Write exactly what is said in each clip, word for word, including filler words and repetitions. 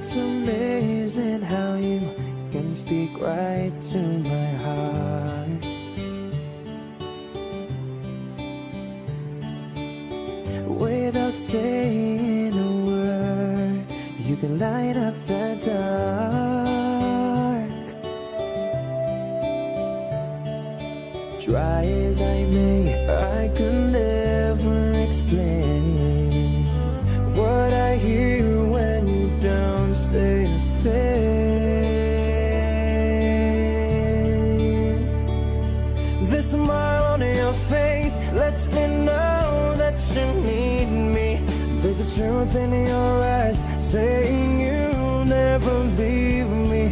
It's amazing how you can speak right to my heart. Without saying a word, you can light up the dark. Try as I may, I could never explain what I hear when you don't say a thing. The smile on your face lets me know that you need me. There's a truth in your eyes saying you'll never leave me.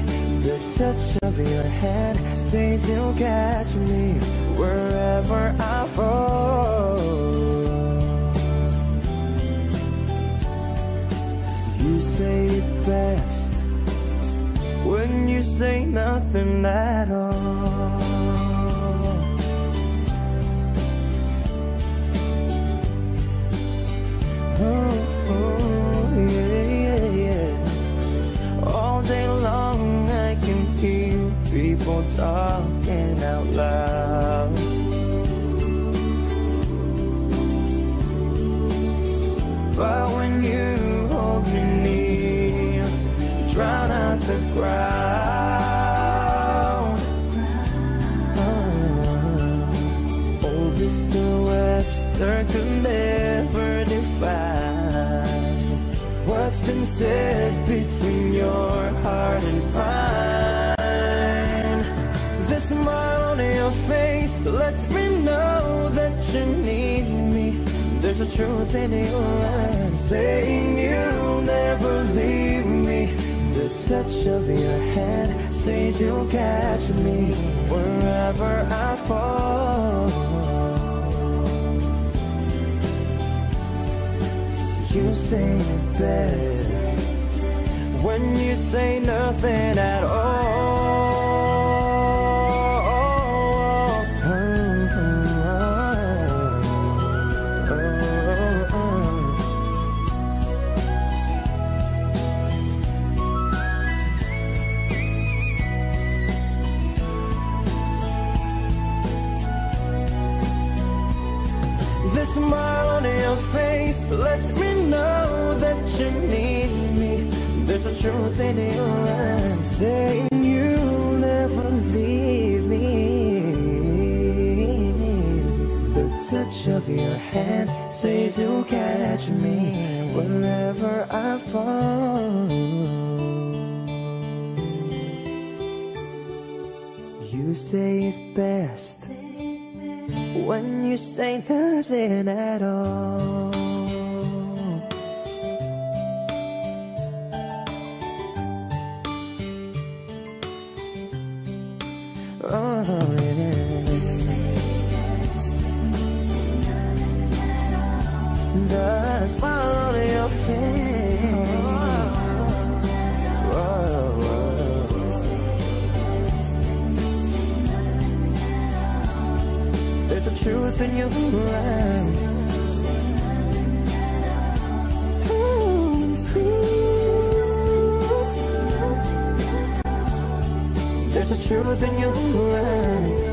The touch of your hand says you'll catch me wherever I fall. You say it best when you say nothing at all. Oh, oh yeah, yeah, yeah. All day long I can hear people talking out loud. But when you hold me near, you drown out the crowd. Oh, oh, Mister Webster could never define what's been said between your heart and mine. The smile on your face lets me know that you need me. There's a truth in your eyes saying you'll never leave me. The touch of your hand says you'll catch me wherever I fall. You say it best when you say nothing at all. Lets me know that you need me. There's a truth in your eyes saying you'll never leave me. The touch of your hand says you'll catch me wherever I fall. You say it best when you say nothing at all. Oh, yeah. You say it best when you say nothing at all. The smile on your face. Oh, you say it best when you say nothing at all. There's a truth in your eyes. There's a truth in your eyes.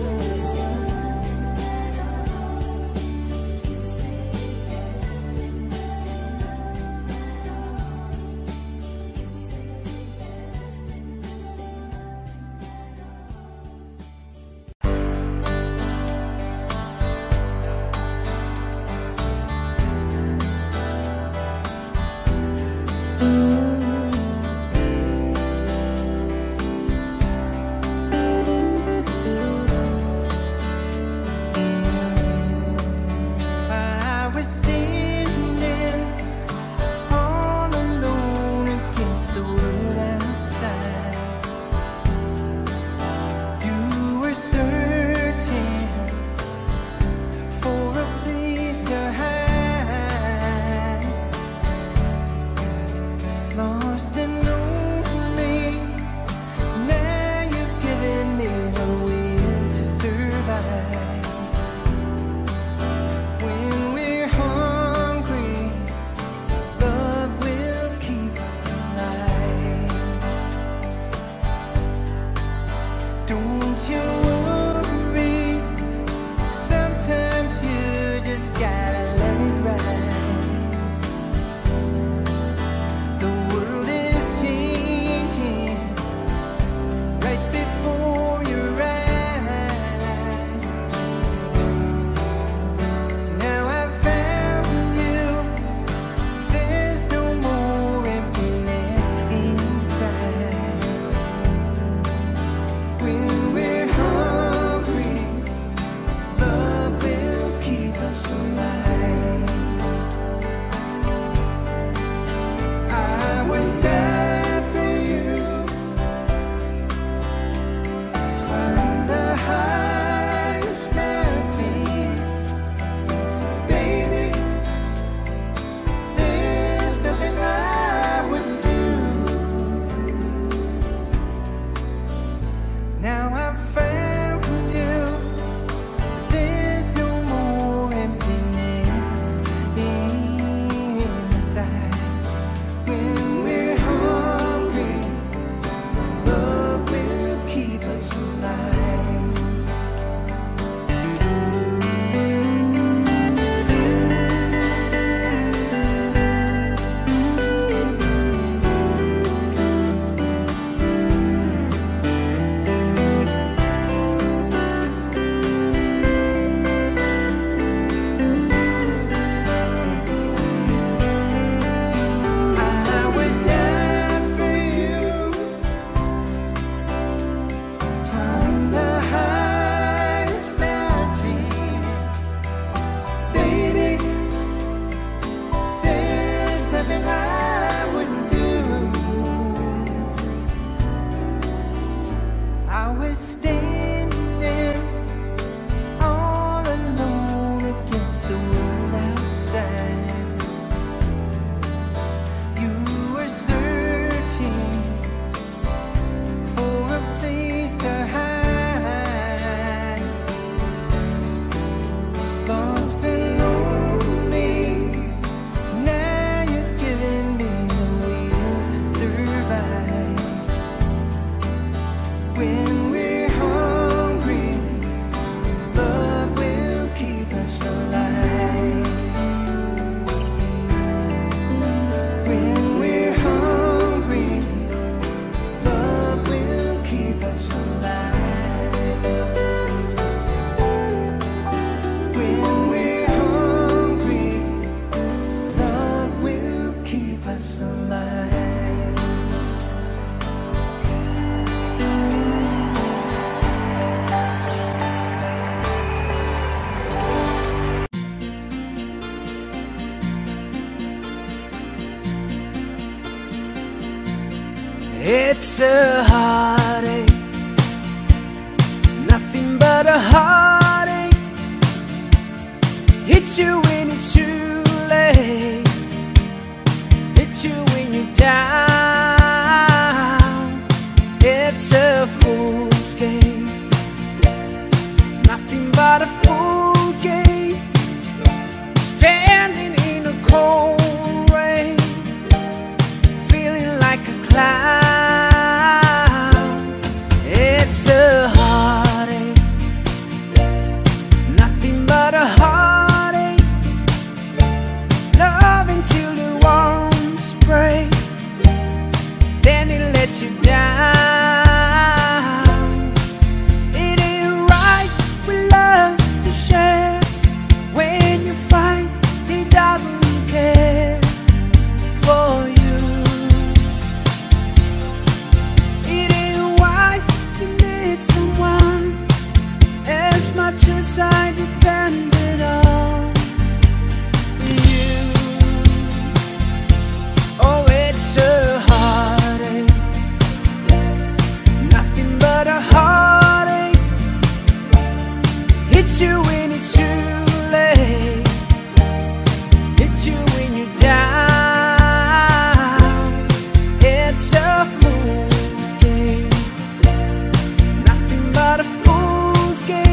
It's a heartache, nothing but a heartache. Hits you when it's too late, hits you when you're down. It's a fool's game, nothing but a fool's game. Standing in the cold rain, feeling like a cloud. It's a heartache, nothing but a heartache. Love until your arms break, then it lets you down. It ain't right with love to share. When you fight, it doesn't care for you. As much as I depended on you. Oh, it's a heartache, nothing but a heartache. Hits you when it's too late, hits you when you're down. It's a fool's game, nothing but a fool's game.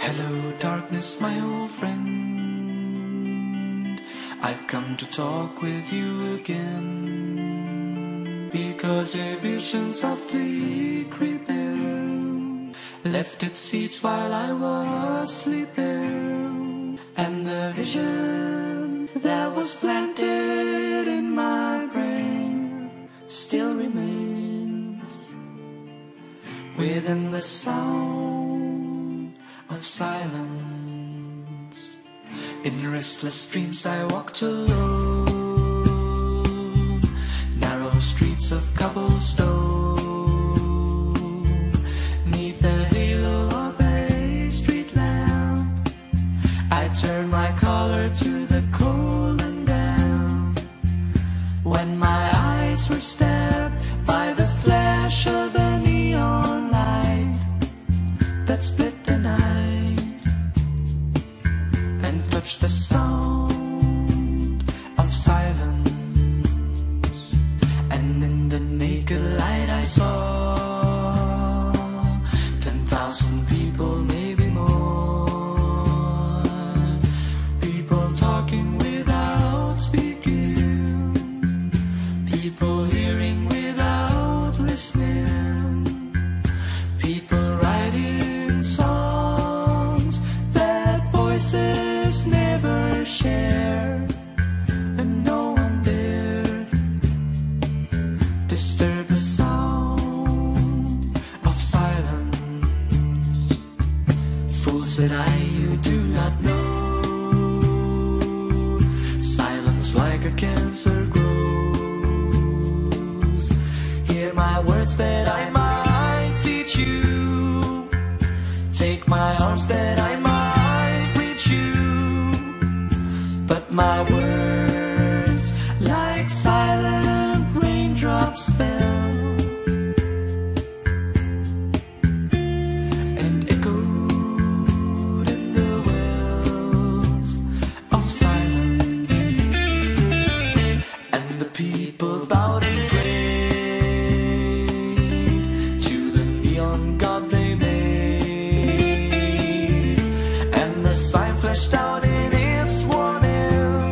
Hello darkness, my old friend, I've come to talk with you again, because a vision softly creeping left its seeds while I was sleeping, and the vision that was planted in my brain still remains within the sound of silence. In restless streams I walked alone, narrow streets of cobblestone. Neath the halo of a street lamp, I turned my collar to the cold and damp. When my eyes were stabbed by the flash of a neon light that split the night and touched the sound of silence. And in the naked light I saw ten thousand people, maybe more, people talking without speaking, people hearing without listening, people writing songs that voices never share, and no one dared disturb the sound of silence. Fools said I, you do not know, silence like a cancer grows. My words that I might teach you, take my arms that I might reach you, but my words like silent raindrops fell and echoed in the wells of silence. And the people bowed and prayed out in its warning,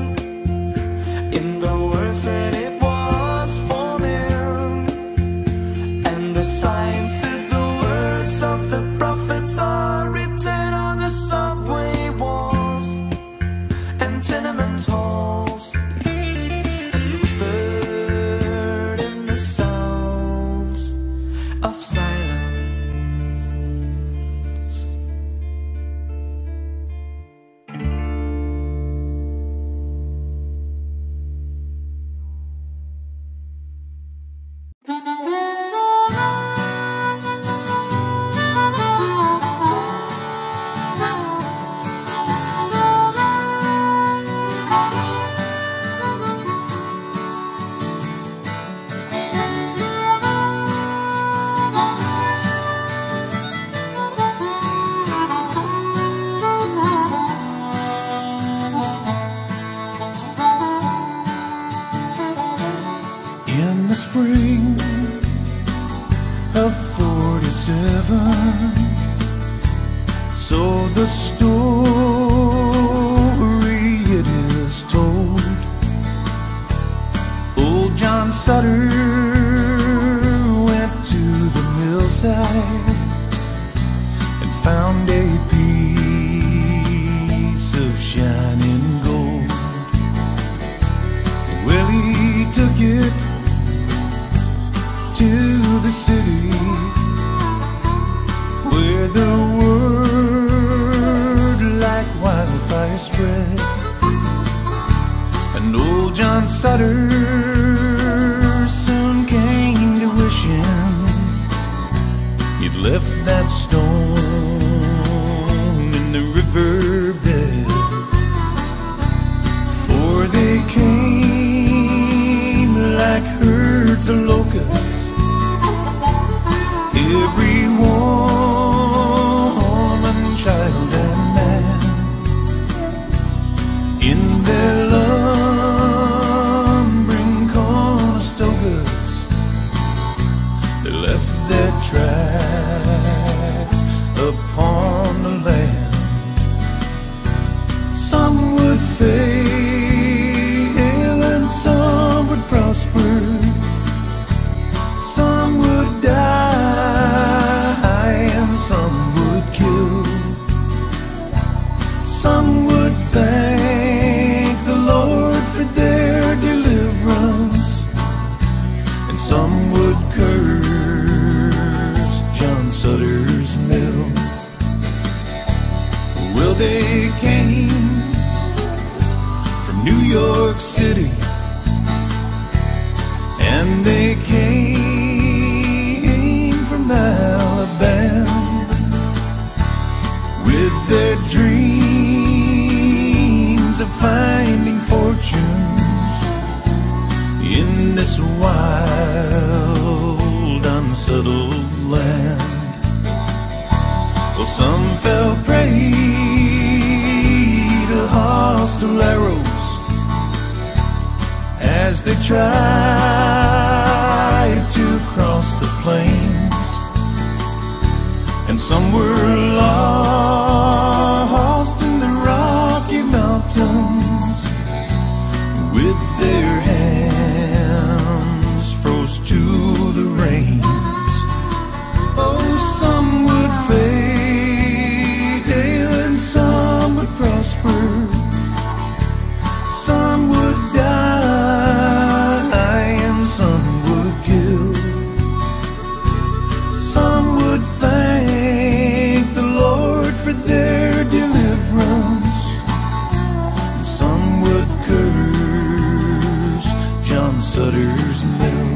in the words that it was forming, and the sign said the words of the prophets are written on the subway walls and tenement halls, and whispered in the sounds of silence. So the story it is told, old John Sutter went to the millside and found a piece of shining gold. Well, he took it to the city where the word like wildfire spread, and old John Sutter soon came to wishing he'd left that stone in the river bed. For they came like herds of locusts, every one child and man, in their lumbering cornstogas they left their tracks upon the land. Some would fail and some would prosper, some would die and some would kill. Some would thank the Lord for their deliverance, and some wood curves, John Sutter's mill. Well, they came from New York City, and they came from Alabama with their dreams of finding fortunes in this wild, unsettled land. Well, some fell prey to hostile arrows as they tried to cross the plains, and some were lost in the Rocky Mountains with their hands froze to the reins. Oh, some would fail, some would die and some would kill. Some would thank the Lord for their deliverance, and some would curse John Sutter's mill.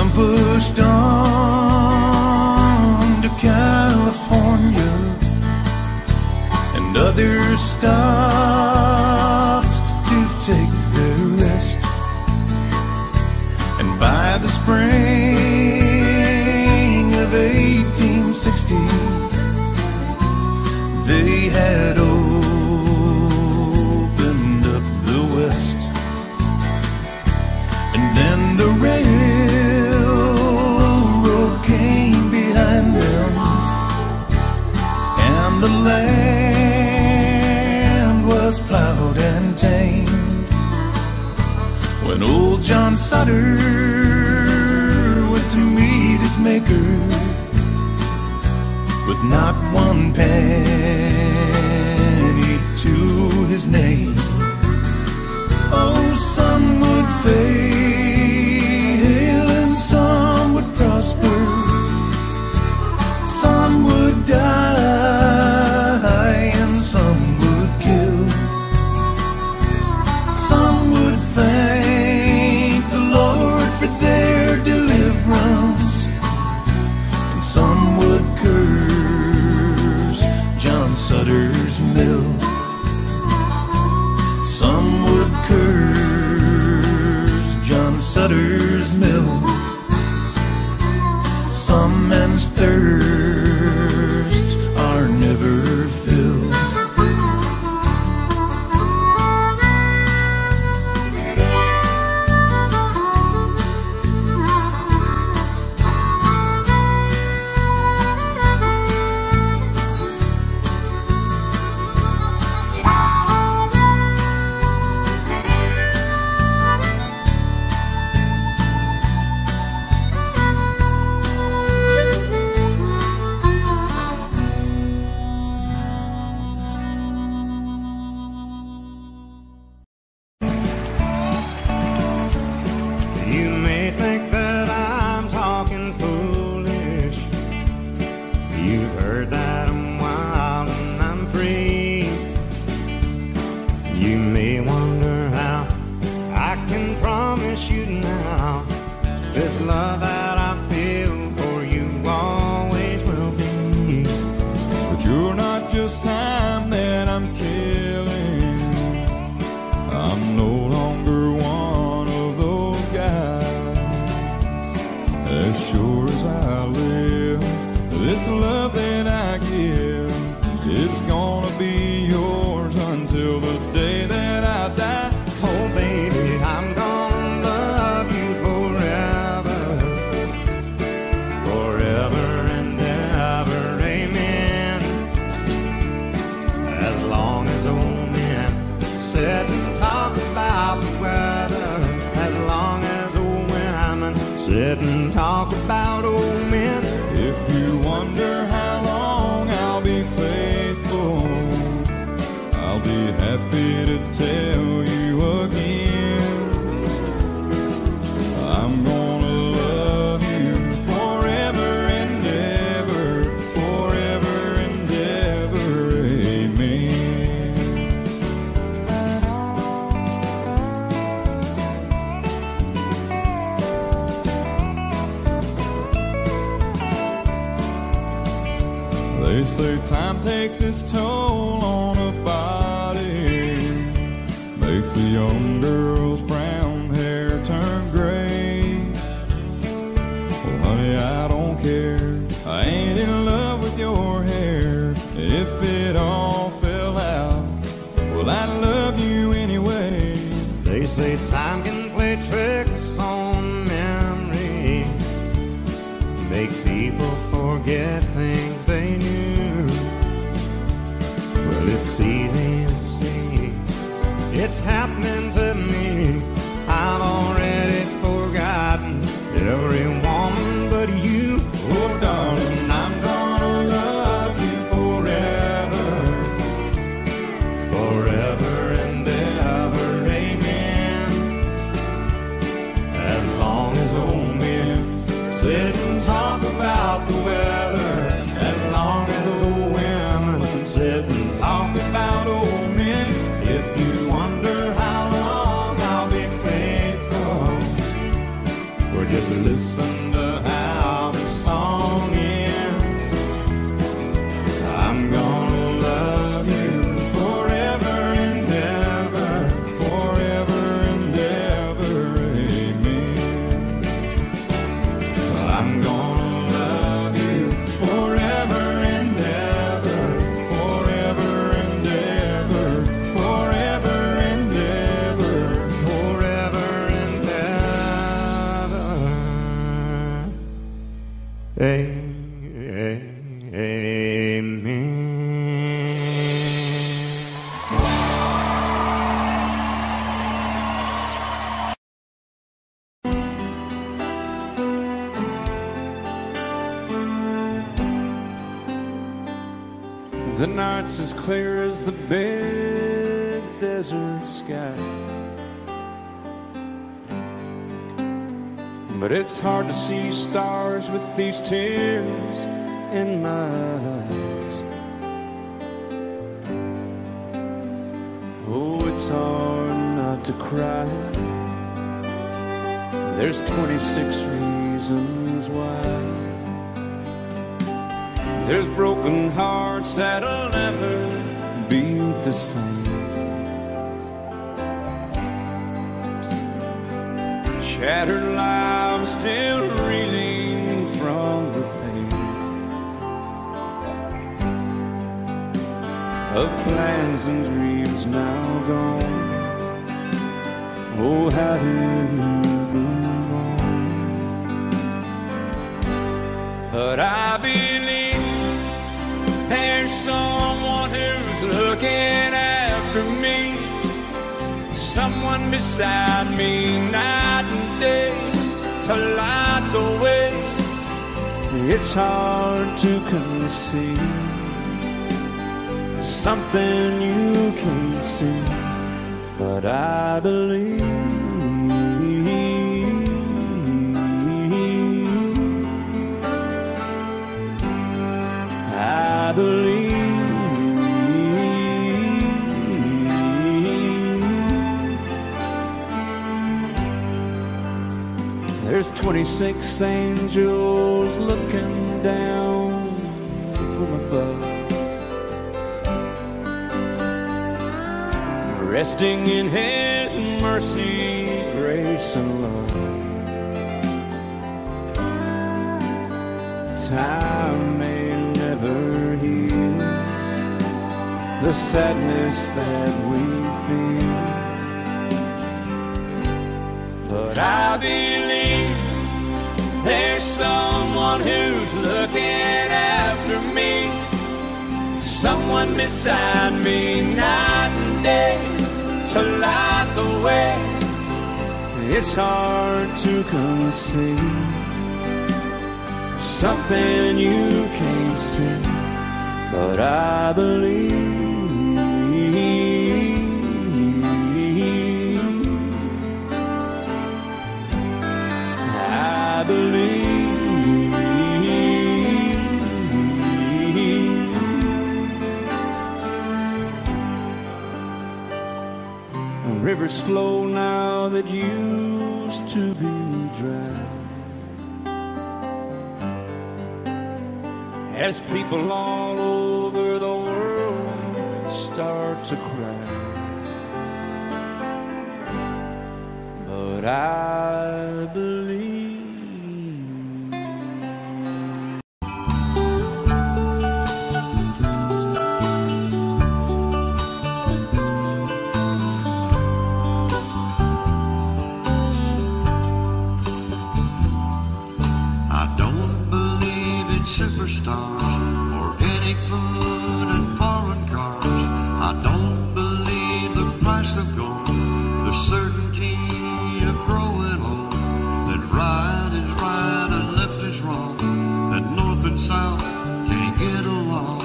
Some pushed on to California, and others stopped to take their rest. And by the spring of eighteen sixty, they had opened up the West. And then the rain the land was plowed and tamed, when old John Sutter went to meet his maker with not one penny to his name. Oh, some would fail and some would prosper, some would die, some would kill. Some would thank the Lord for their deliverance, and some would curse John Sutter's mill. Some would curse John Sutter's mill. Some man's thirsts are never filled. sit and talk about old men. If you wonder how long I'll be faithful, I'll be happy to tell you again. I'm gonna love you forever and ever, forever and ever, amen. They say time takes its toll on a body, makes a young girl's brown hair turn gray. Well, honey, I don't care, I ain't in love with your hair. If it all fell out, well, I'd love you anyway. They say time can play tricks on memory, make people forget things they knew. It's easy to see, it's happening to me. I've already forgotten every woman but you. Oh, darling, I'm gonna love you forever, forever and ever, amen. As long as old men sit and talk about the weather, as long as old women sit and talk about old men. If you wonder how long I'll be faithful, or just listen to how the song ends. I'm gonna love you forever and ever, forever and ever, amen. I'm gonna love you forever and ever, amen. The night's as clear as the big desert sky, but it's hard to see stars with these tears in my eyes. Oh, it's hard not to cry. There's twenty-six reasons why. There's broken hearts that'll never be the same. Shattered lives still reeling from the pain of plans and dreams now gone. Oh, how do you move on? But I believe there's someone who's looking after me, someone beside me night and day to light the way. It's hard to conceive something you can't see, but I believe, I believe. There's twenty-six angels looking down from above, resting in His mercy, grace, and love. Time may never heal the sadness that we feel, but I believe there's someone who's looking after me, someone beside me night and day to light the way. it's hard to conceive something you can't see, but I believe. I believe. Rivers flow now that used to be dry, as people all over the world start to cry, but I believe. Superstars or any food and foreign cars. I don't believe the price of gold, the certainty of growing old, that right is right and left is wrong, that north and south can't get along,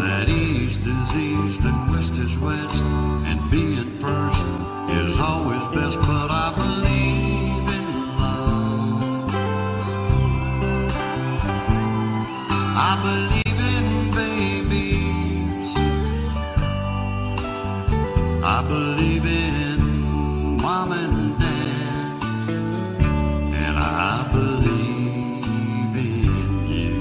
that east is east and west is west, and being first is always best. But I believe I believe in babies, I believe in mom and dad, and I believe in you.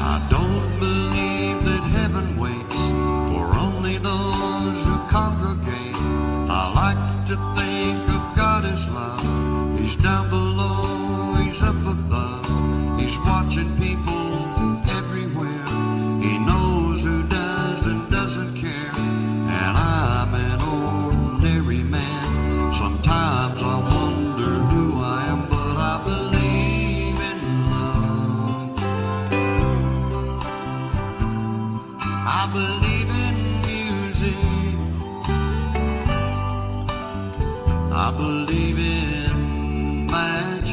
I don't believe that heaven waits for only those who congregate. I like to think of God as love. He's down below, up above, he's watching people everywhere, he knows who does and doesn't care, and I'm an ordinary man. Sometimes I wonder who I am, but I believe in love, I believe in music, I believe in magic,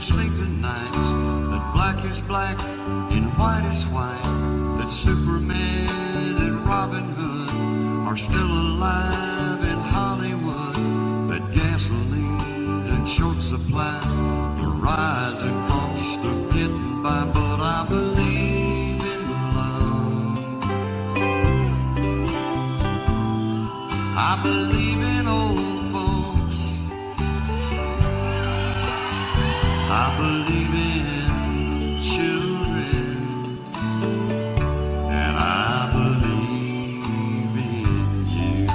sleeping nights, that black is black and white is white, that Superman and Robin Hood are still alive in Hollywood, that gasoline's in short supply, the rising cost of getting by, but I believe in love, I believe in old, I believe in children, and I believe in you.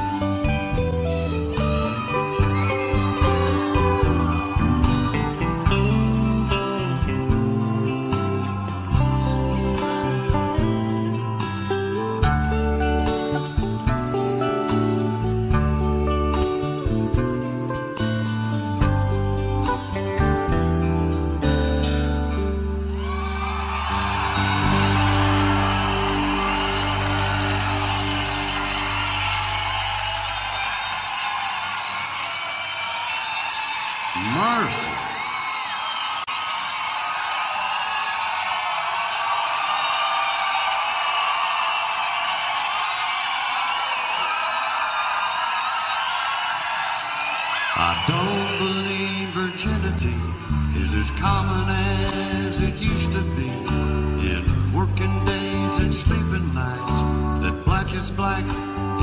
Black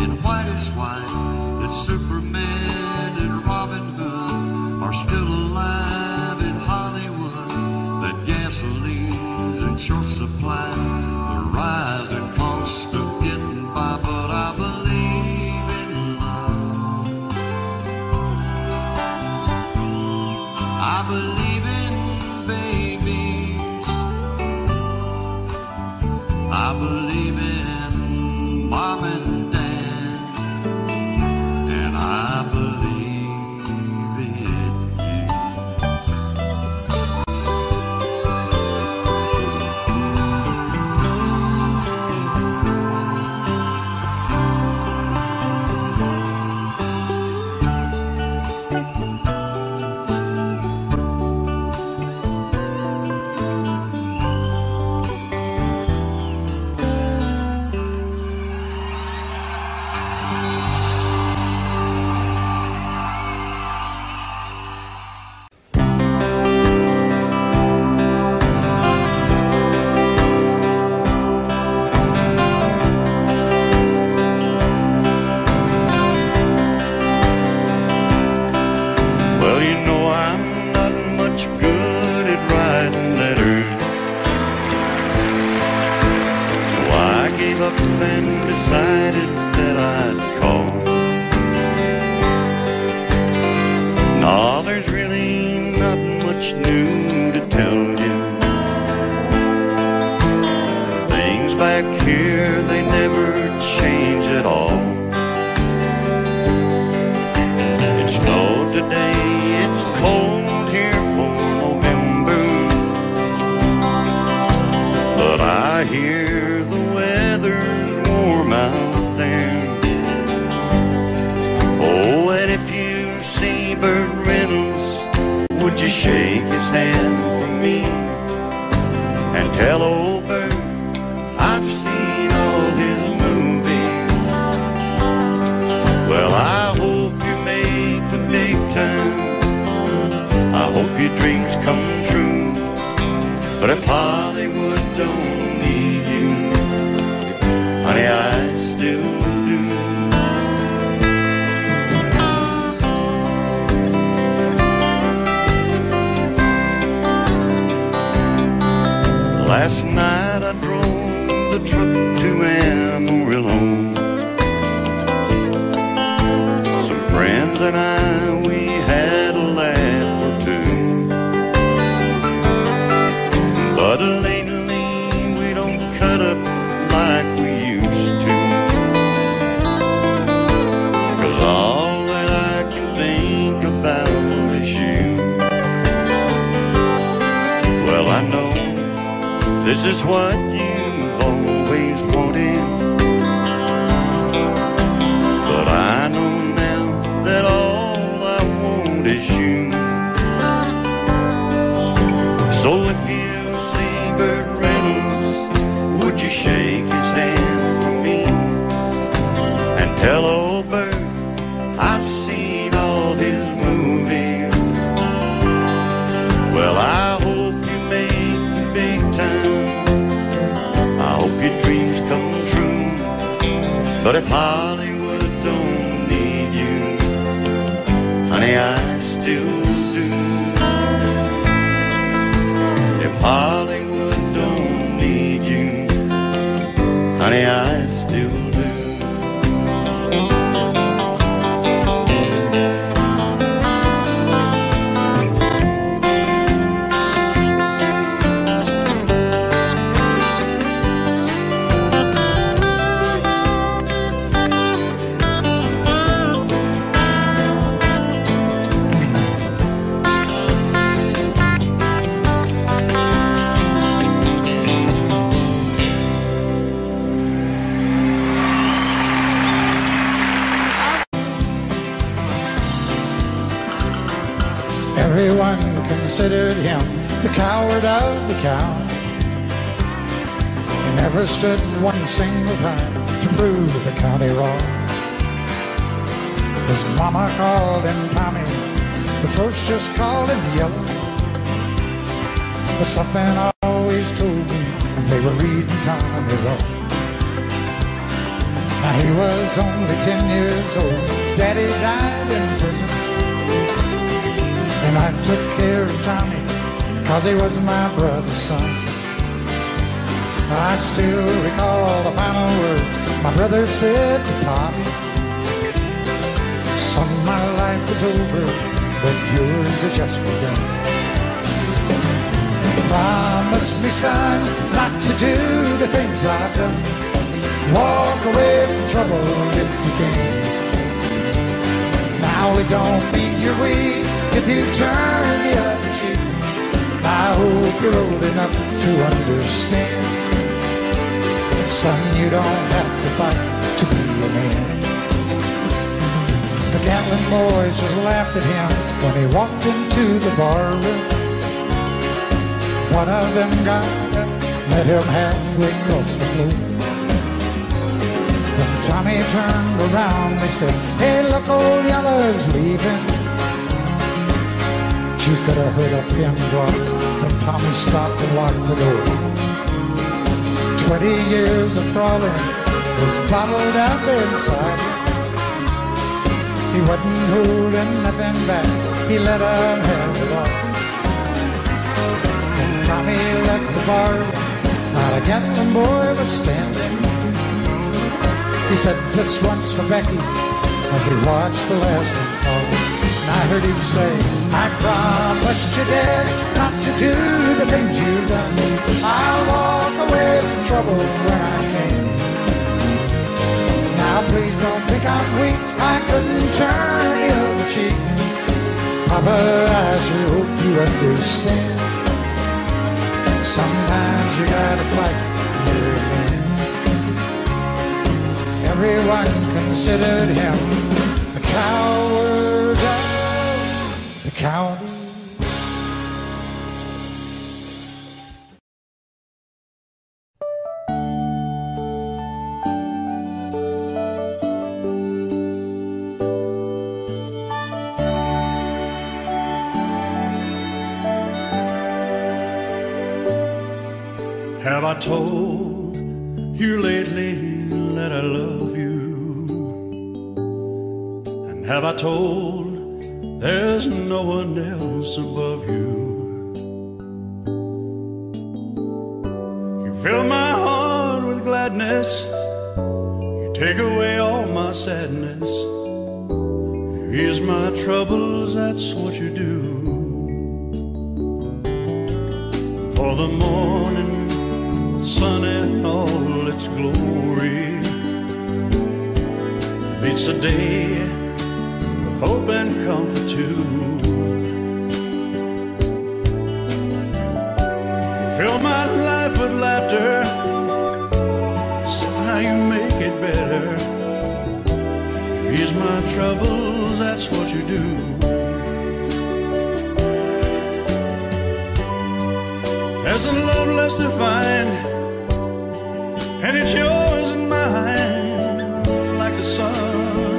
and white that's why that Superman and Robin Hood are still alive in Hollywood. That gasoline's in short supply, the rising cost of getting by, but I believe in love. I believe in babies. I believe in Mom and Dad, and I believe in Considered him the coward of the cow. He never stood one single time to prove the county wrong. His mama called him Tommy, the folks just called him Yellow. But something always told me they were reading Tommy wrong. He was only ten years old. Daddy died in prison, and I took care of Tommy, 'cause he was my brother's son. I still recall the final words my brother said to Tommy: "Son, my life is over, but yours has just begun. Promise me, son, not to do the things I've done. Walk away from trouble if you can. Now it don't mean you're weak if you turn the other cheek. I hope you're old enough to understand. Son, you don't have to fight to be a man." The Gatlin boys just laughed at him when he walked into the barroom. One of them got up, met him halfway across the floor. When Tommy turned around, they said, "Hey, look, old Yella's leaving." But you could have heard a pin drop when Tommy stopped and locked the door. Twenty years of crawling was bottled up inside. He wasn't holding nothing back. He let him have it all. When Tommy left the bar, not a Gatlin boy was standing. He said, "This one's for Becky," as he watched the last one fall. And I heard him say, "I promised you, Dad, not to do the things you've done. I'll walk away from trouble when I can. Now please don't think I'm weak. I couldn't turn the other cheek. Papa, I sure hope you understand. Sometimes you gotta fight for a man." Everyone considered him the coward of the county. Have I told you lately that I love you? And have I told there's no one else above you? You fill my heart with gladness, you take away all my sadness, you ease my troubles, that's what you do. For the morning sun in all its glory beats a day of hope and comfort too. You fill my life with laughter, somehow you make it better, you ease my troubles, that's what you do. There's a love less defined, and it's yours and mine, like the sun.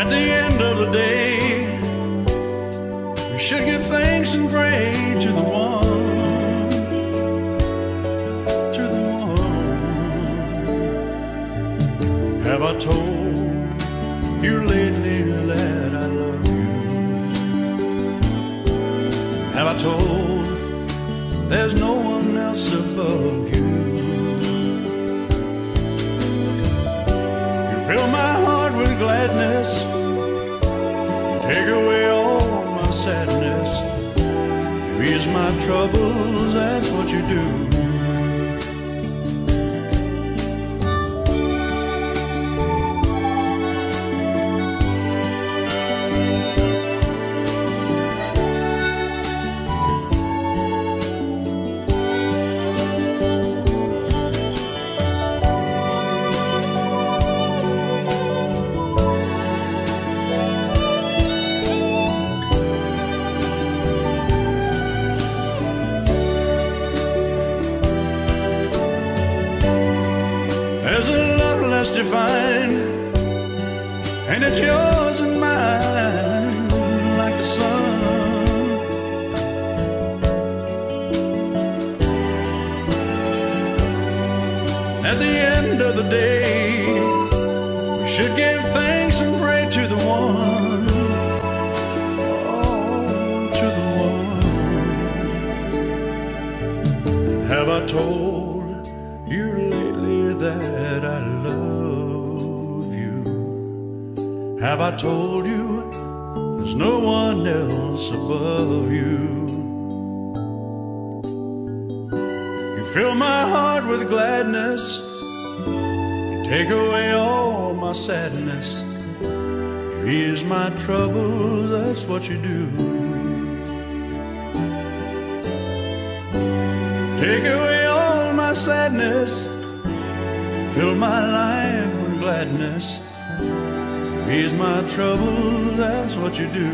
At the end of the day, we should give thanks and pray to the one, to the one. Have I told you lately that I love you? Have I told there's no one else above you? You fill my heart with gladness, take away all my sadness, you ease my troubles, that's what you do. At today. We should give thanks and pray to the one, oh, to the one. Have I told you lately that I love you? Have I told you there's no one else above you? Fill my heart with gladness and take away all my sadness. You ease my troubles, that's what you do. Take away all my sadness, fill my life with gladness. You ease my troubles, that's what you do.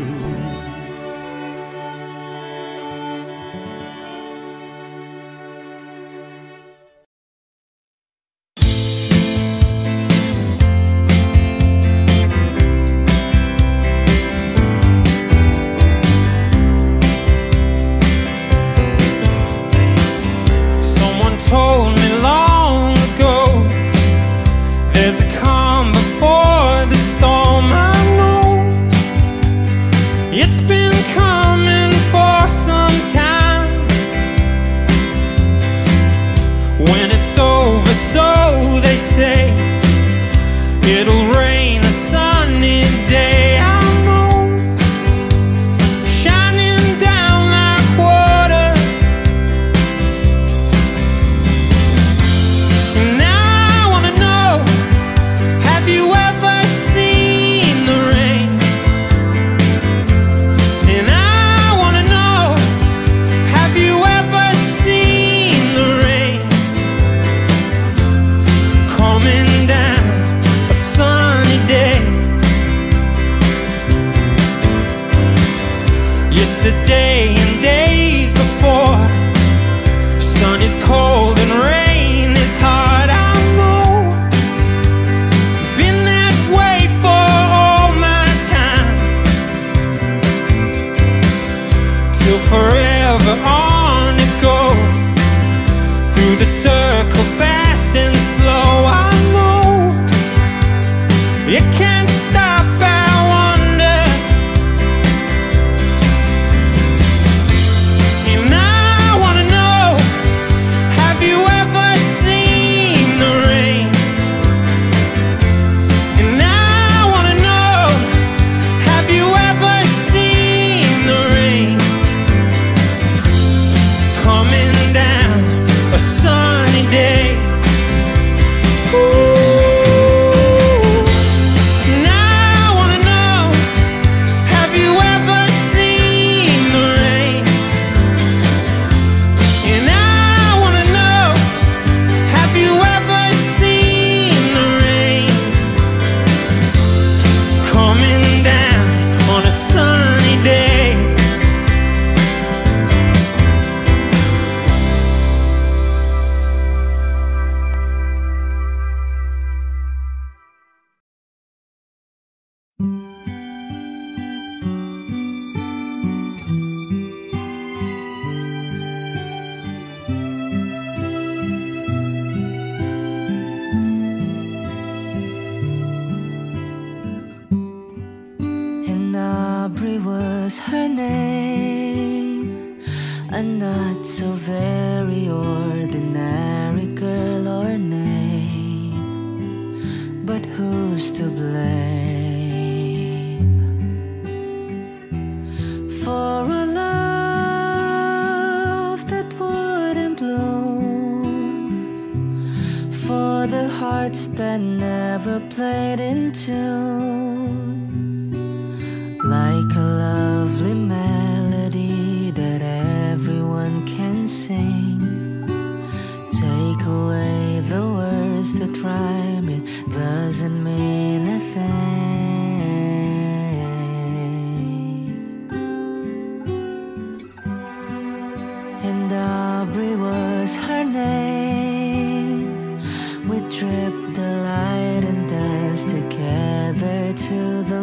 To the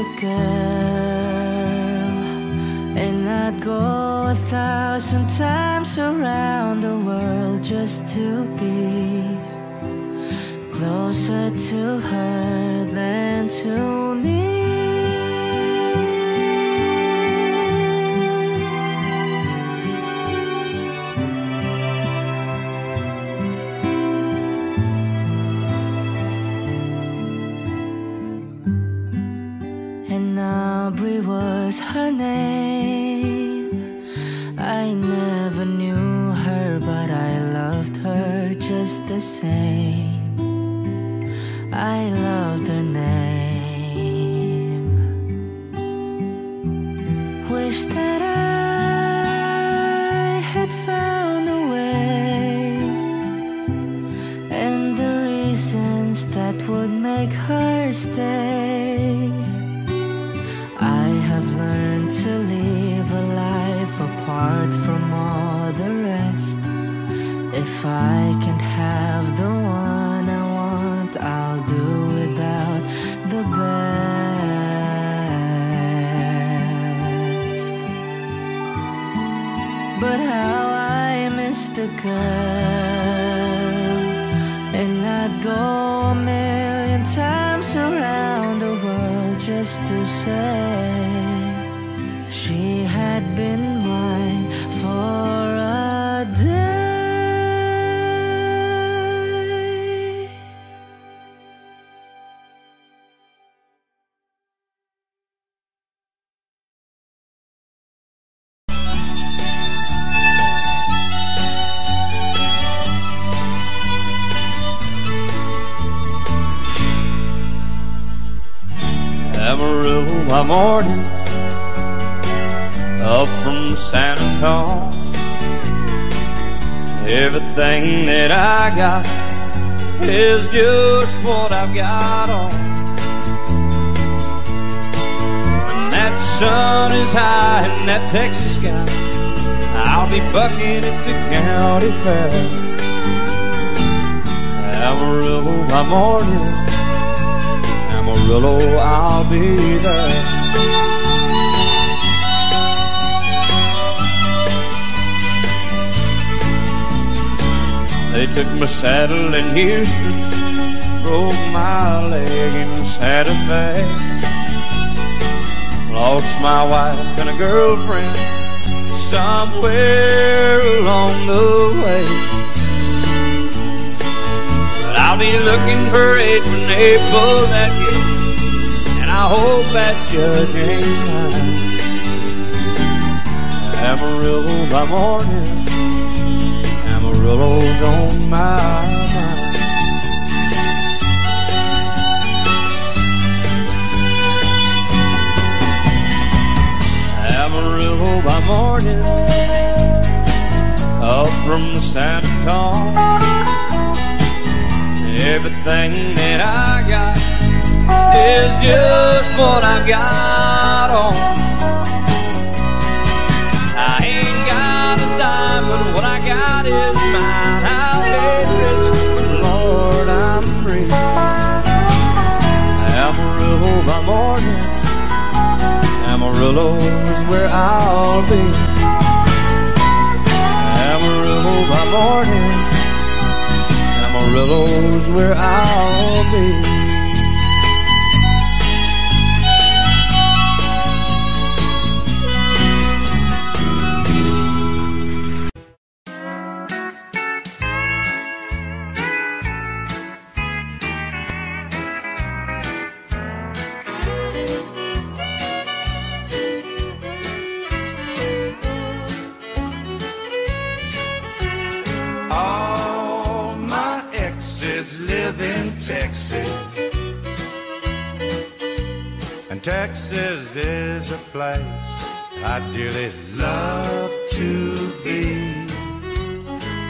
a girl, and I'd go a thousand times around the world just to be closer to her than to me. Aubrey was her name. I never knew her, but I loved her just the same. I loved her name. Wish that I had found a way, and the reasons that would make her stay. I've learned to live a life apart from all the rest. If I can't have the one I want, I'll do without the best. But how I missed the girl, and I'd go a million times around the world just to say she had been mine for a day. Amarillo, I'm ordering up from San Antonio. Everything that I got is just what I've got on. When that sun is high in that Texas sky, I'll be bucking at the county fair. Amarillo, I'm on you. Amarillo, I'll be there. They took my saddle in Houston, broke my leg in Santa Fe, lost my wife and a girlfriend somewhere along the way. But I'll be looking for it when they pull that gate, and I hope that judge ain't mine. Amarillo by morning, Amarillo's on my mind. Amarillo by morning, up from the San Antonio. Everything that I got is just what I got on. I ain't got a dime, but what I got is mine. I'll get rich, Lord, I'm free. Amarillo by morning, Amarillo is where I'll be. Amarillo by morning, Amarillo is where I'll be. Texas is a place I dearly love to be.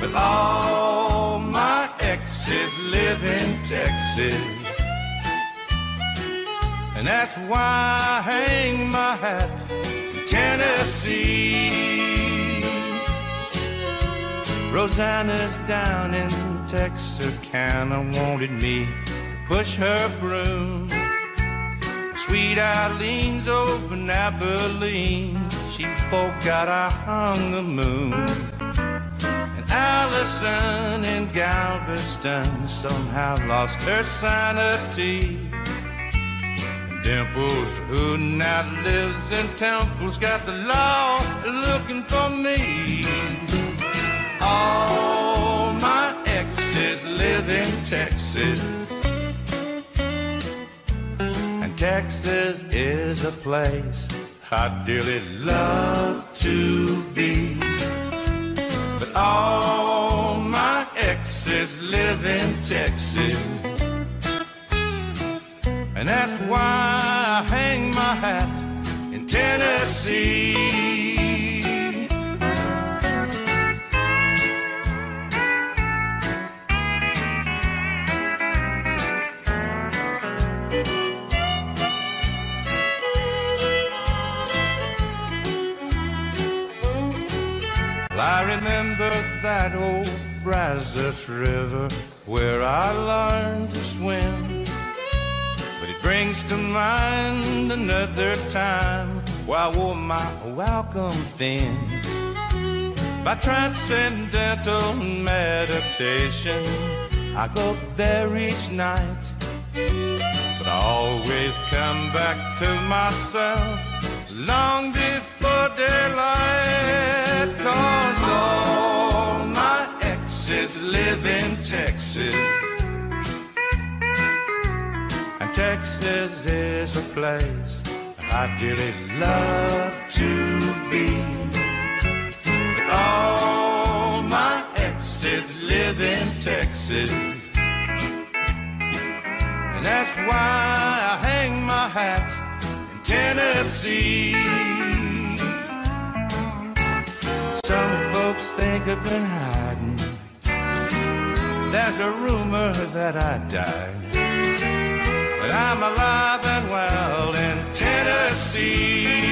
But all my exes live in Texas, and that's why I hang my hat in Tennessee. Rosanna's down in Texarkana, wanted me to push her broom, Sweet Eileen's open Abilene, she forgot I hung the moon. And Allison in Galveston somehow lost her sanity. Dimples, who now lives in Temple's, got the law looking for me. All my exes live in Texas, and Texas is a place I dearly love to be. But all my exes live in Texas, and that's why I hang my hat in Tennessee. Well, I remember that old Brazos River where I learned to swim. Brings to mind another time where I wore my welcome thin. By transcendental meditation I go there each night, but I always come back to myself long before daylight. 'Cause all my exes live in Texas, Texas is a place I dearly love to be. But all my exes live in Texas, and that's why I hang my hat in Tennessee. Some folks think I've been hiding. There's a rumor that I died. But I'm alive and well in Tennessee.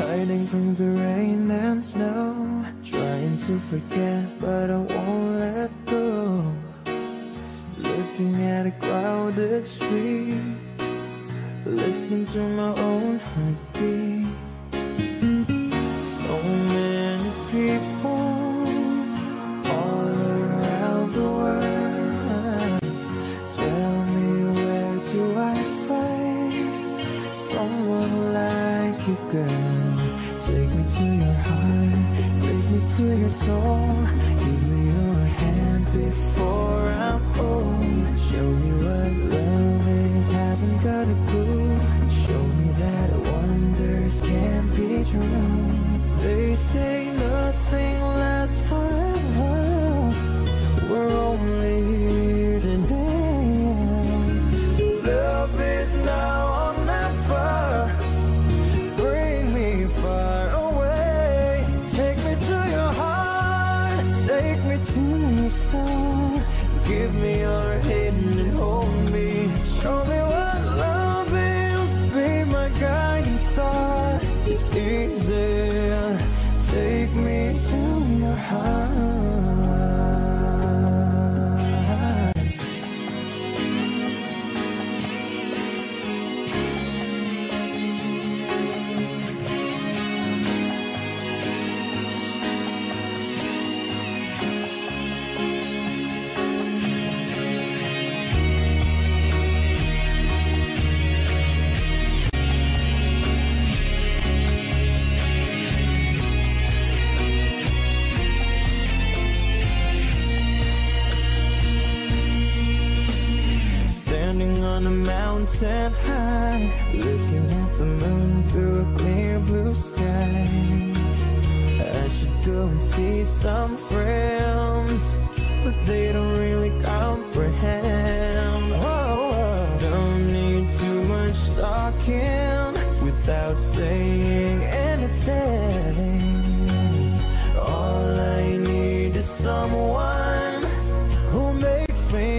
Hiding from the rain and snow, trying to forget, but I won't let go. Looking at a crowded street, listening to my own heartbeat. So many people all around the world. Tell me, where do I find someone like you, girl? Take me to your heart, take me to your soul. Give me your hand before I'm old. Show me what love is, haven't got a clue. Show me that wonders can be true. They say nothing lasts forever, we're only here today. Love is now or never. Give me your hand and hold me. Show me what love is, be my guiding star. It's easy, take me to your heart. On a mountain high, looking at the moon through a clear blue sky. I should go and see some friends, but they don't really comprehend. Whoa, don't need too much talking without saying anything. All I need is someone who makes me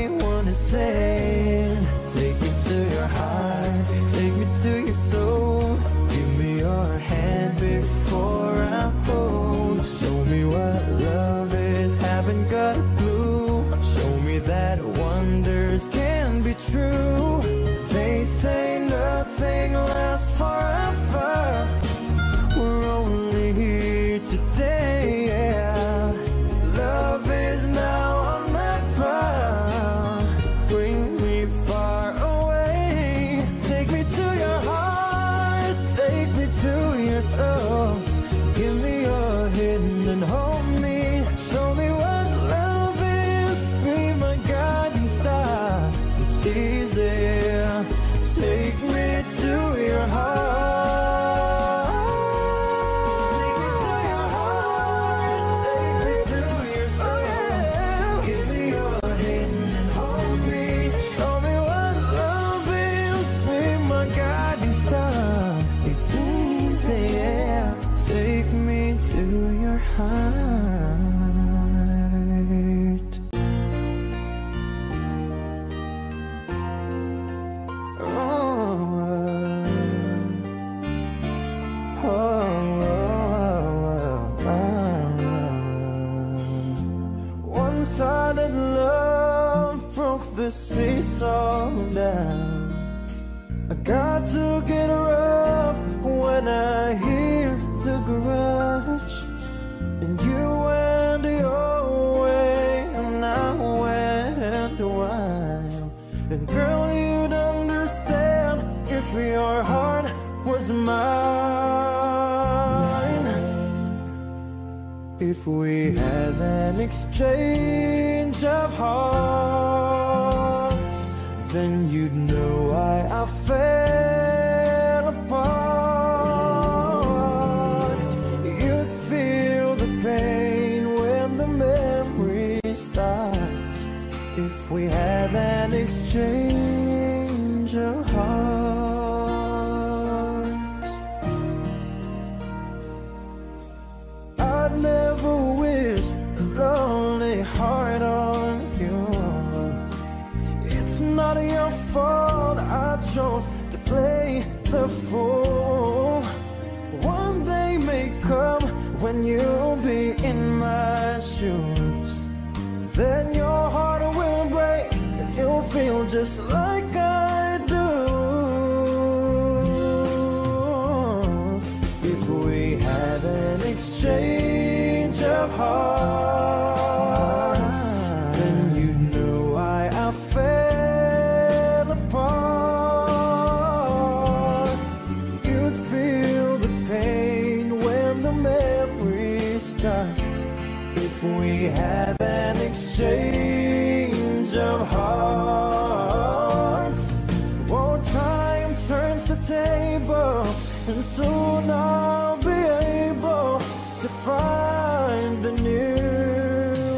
be slowed down. I got to get rough when I hear the garage, and you went your way and I went a while. And girl, you'd understand if your heart was mine. If we had an exchange of hearts, then you'd know why I fell apart. You'd feel the pain when the memory starts. If we had an exchange of hearts, I'd never wish a lonely heart on you. It's not your fault I chose to play the fool. One day may come when you'll be in my shoes. Then your heart will break and you'll feel just like I do. If we had an exchange of hearts, then you'd know why I fell apart. You'd feel the pain when the memory starts. If we had an exchange of hearts. Oh, time turns the table, and soon I'll be able to find the new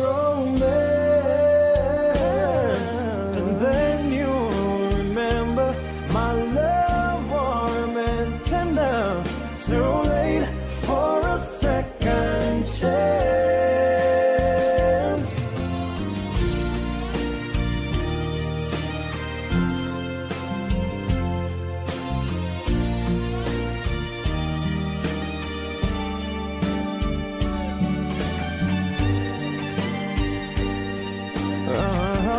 romance. And then you'll remember my love, warm and tender. Too late for a second chance. Oh, oh, oh.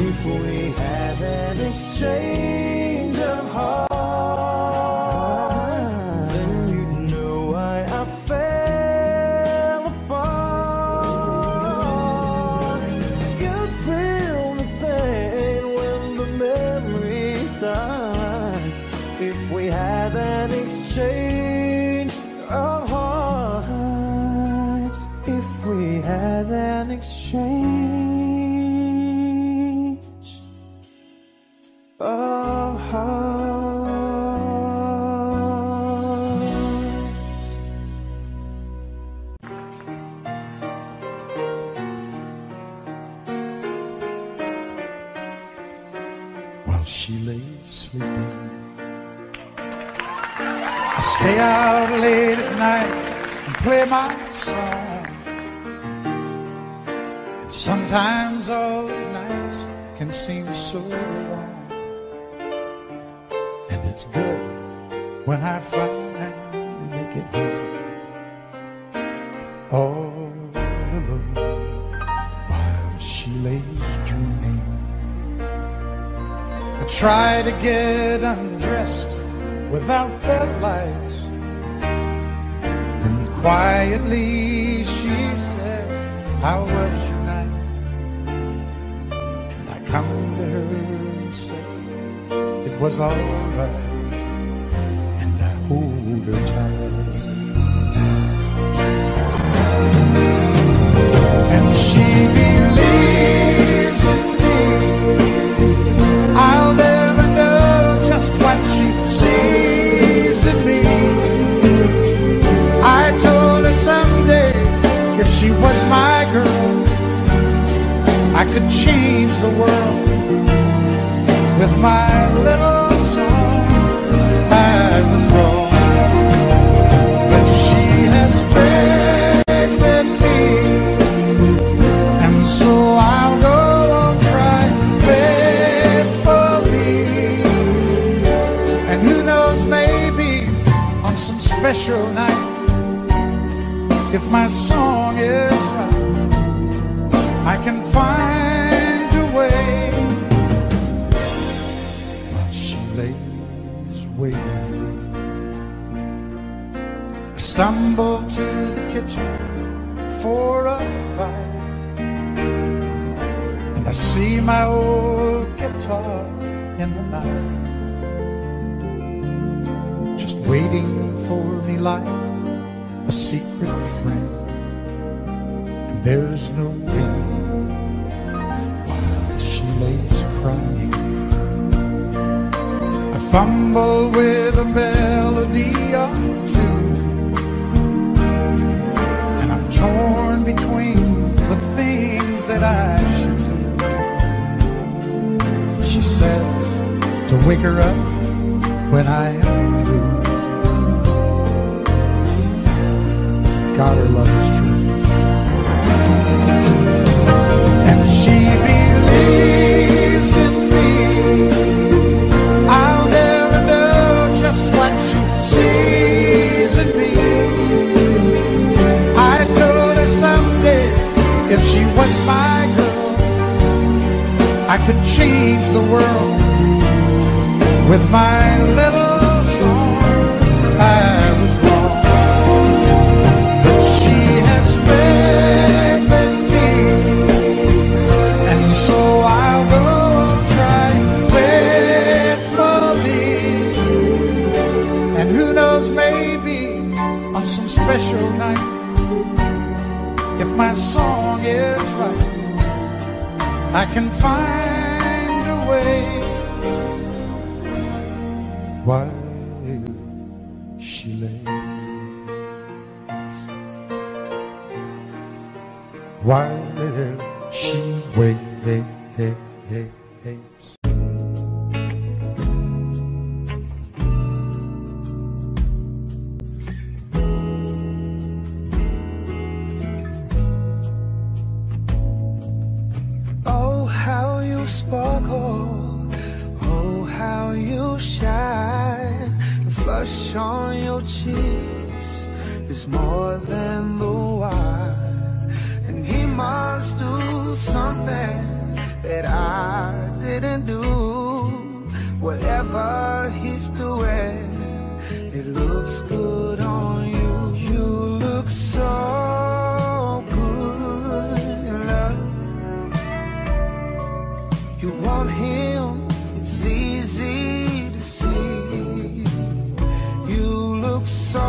If we had an exchange of hearts, then you'd know why I fell apart. You'd feel the pain when the memory starts. If we had an exchange of hearts, if we had an exchange of hearts. While she lay sleeping, I stay out late at night and play my song. And sometimes all those nights can seem so long. And it's good when I finally make it home, all alone, while she lays dreaming. I try to get undressed without the lights, and quietly she says, "How was your night?" And I come to her and say, "It was all right," and I hold her tight. And she believes in me. I'll never know just what she sees in me. I told her someday, if she was my girl, I could change the world with my little song. I was wrong, but she has pregnant me, and so I'll go on trying faithfully. And who knows, maybe on some special night If my song is right, I can find a way. While she lays waiting, I stumble to the kitchen for a bite, and I see my old guitar in the night, just waiting for me like a secret friend. And there's no wind while she lays crying. I fumble with a melody or two, and I'm torn between the things that I should do. She says to wake her up when I am through. God, her love is true, and she believes in me. I'll never know just what she sees in me. I told her someday, if she was my girl, I could change the world with my little song. I was wrong. Faith in me, and so I'll go on trying faithfully. And who knows, maybe on some special night, if my song is right, I can find a way. While she lay, while she waits, hey, hey, hey, hey. Oh, how you sparkle, oh, how you shine. The flush on your cheeks is more than the wine. He must do something that I didn't do. Whatever he's doing, it looks good on you. You look so good, love. You want him, it's easy to see. You look so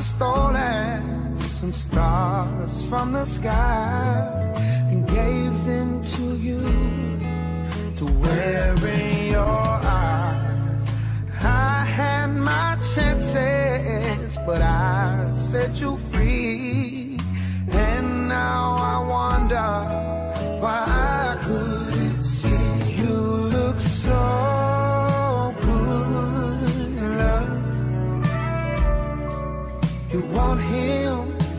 stolen some stars from the sky and gave them to you to wear in your eye. I had my chances, but I set you free, and now I wonder why I couldn't see. You look so you want him,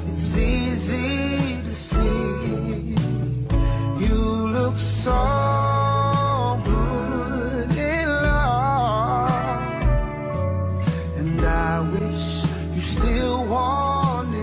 it's easy to see. You look so good in love, and I wish you still wanted.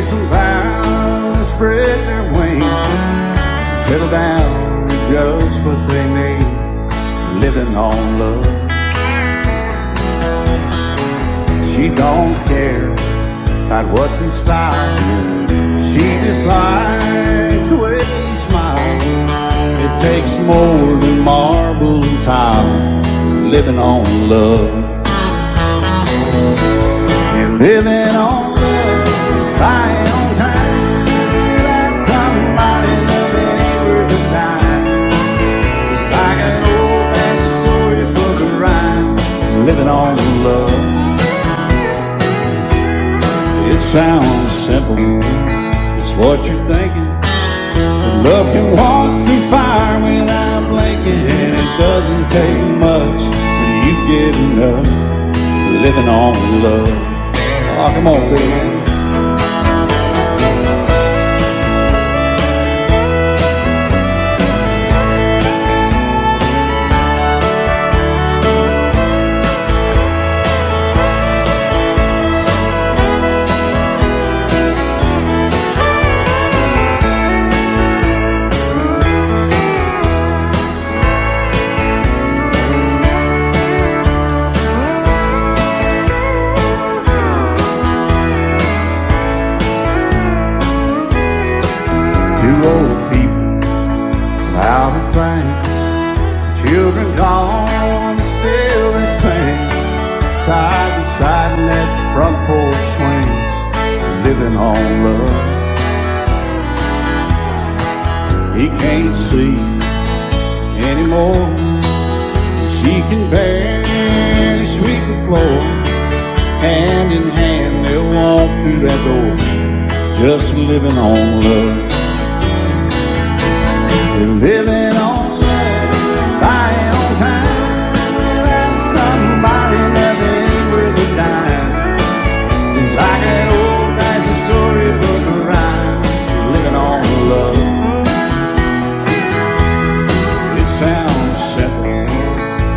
Some violets spread their wings, settle down and just what they need, living on love. She don't care about what's in style, she just likes the way you smile. It takes more than marble and tile, living on love. You're living on love. Buying on time, that's somebody that ain't worth a dime. It's like an old-fashioned storybook of rhyme, living on love. It sounds simple, it's what you're thinking, but love can walk through fire without blinking, and it doesn't take much when you get enough, living on love. Oh, come on, Phil. Two old people out of things, children gone, still they sing, side to side in that front porch swing, living on love. He can't see anymore, she can barely sweep the floor, hand in hand they'll walk through that door, just living on love. Living on love, buying on time, without somebody nothing worth a dime. It's like an old-fashioned storybook rhyme, living on love. It sounds simple,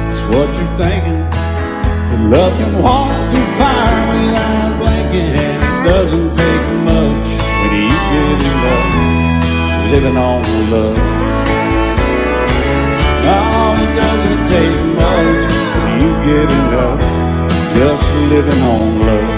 it's what you're thinking, but love can walk through fire without blinking, and it doesn't take much when you get in love, living on love. Doesn't take much when you get enough, just living on love.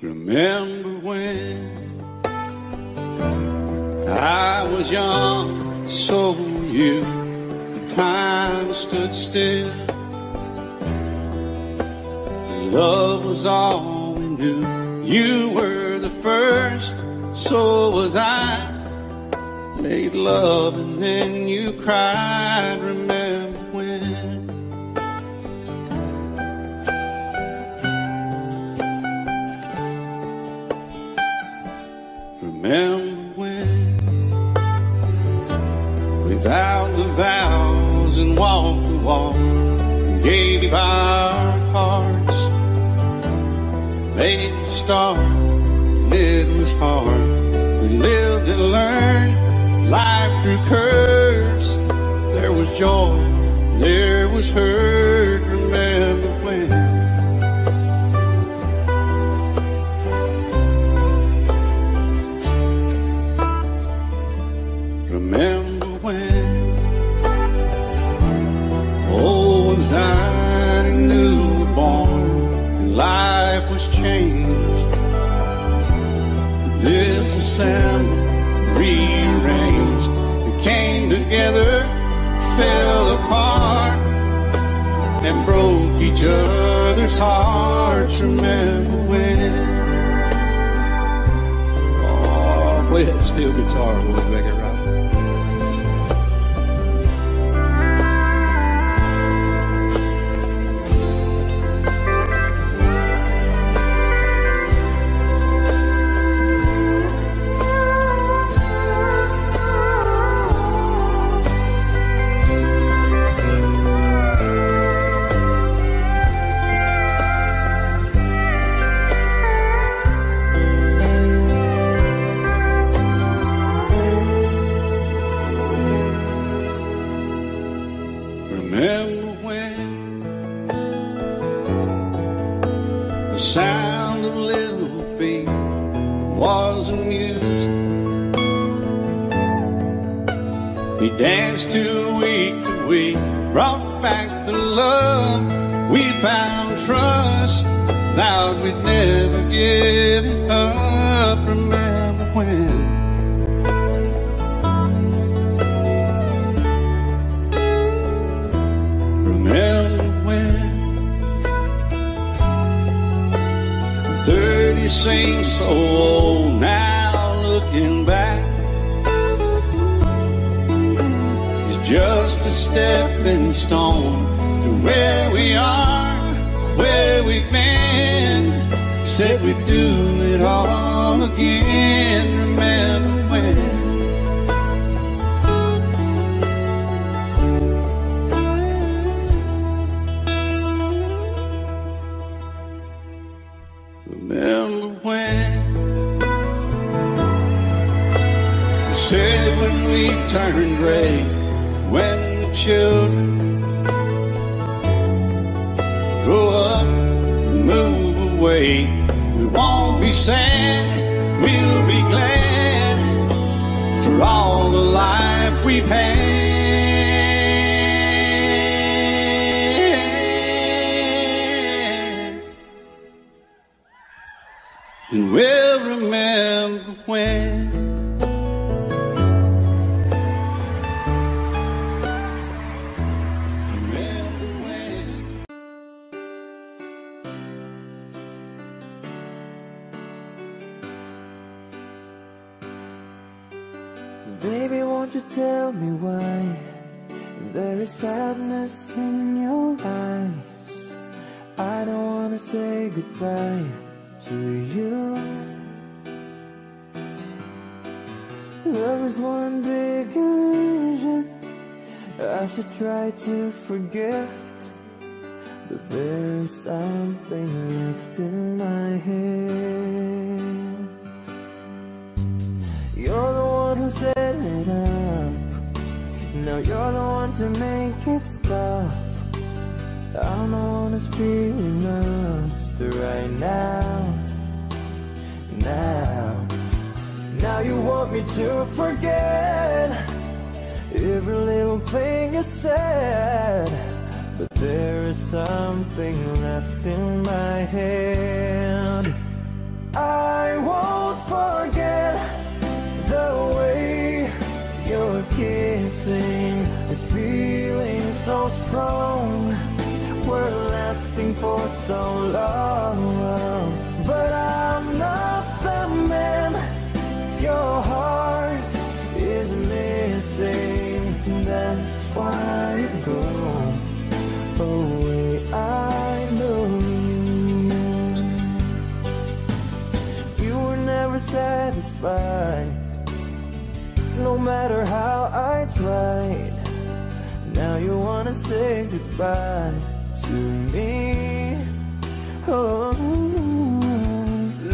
Remember when I was young, so were you, the time stood still. Love was all we knew. You were the first, so was I. Made love and then you cried. Remember when? Remember when we vowed the vows and walked the walk and gave you our hearts. Made the start, and it was hard. We lived and learned life through curves. There was joy, there was hurt. Remember when? Remember when? Oh, was I newborn and life was changed. Disassembled, rearranged, we came together, fell apart, and broke each other's hearts. Remember when? Oh, play that steel guitar, we'll make it right. music. We danced to week to week, brought back the love. We found trust, vowed we'd never give it up. Remember when? You seem so old now, looking back. It's just a stepping stone to where we are, where we've been. Said we'd do it all again. Remember when? Remember. Said when we turned gray, when the children grow up and move away, we won't be sad, we'll be glad for all the life we've had. And we'll remember when. Baby, won't you tell me why there is sadness in your eyes? I don't wanna say goodbye to you. Love is one big illusion. I should try to forget, but there's something left in my head. You're the one who said it up. Now you're the one to make it stop. I'm the one who's feeling lost right now. Now Now you want me to forget every little thing you said, but there is something left in my head. I won't forget the way you're kissing, the feeling so strong, we're lasting for so long. But I'm not the man your heart is missing, that's why you go away. I know you, you were never satisfied, no matter how I tried. Now you wanna say goodbye to me. Oh,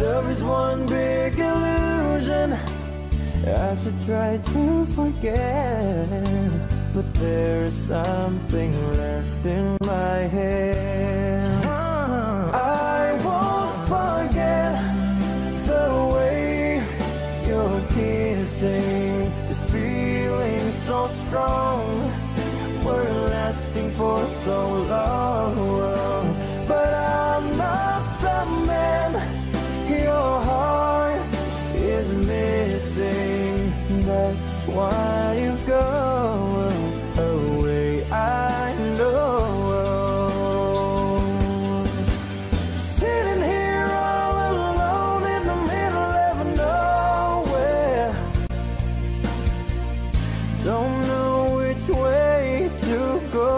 love is one big illusion. I should try to forget, but there is something left in my head. I won't forget the way you're kissing, so strong, we're lasting for so long. But I'm not the man your heart is missing, that's why you go away. I know, sitting here all alone in the middle of nowhere, don't know which way to go.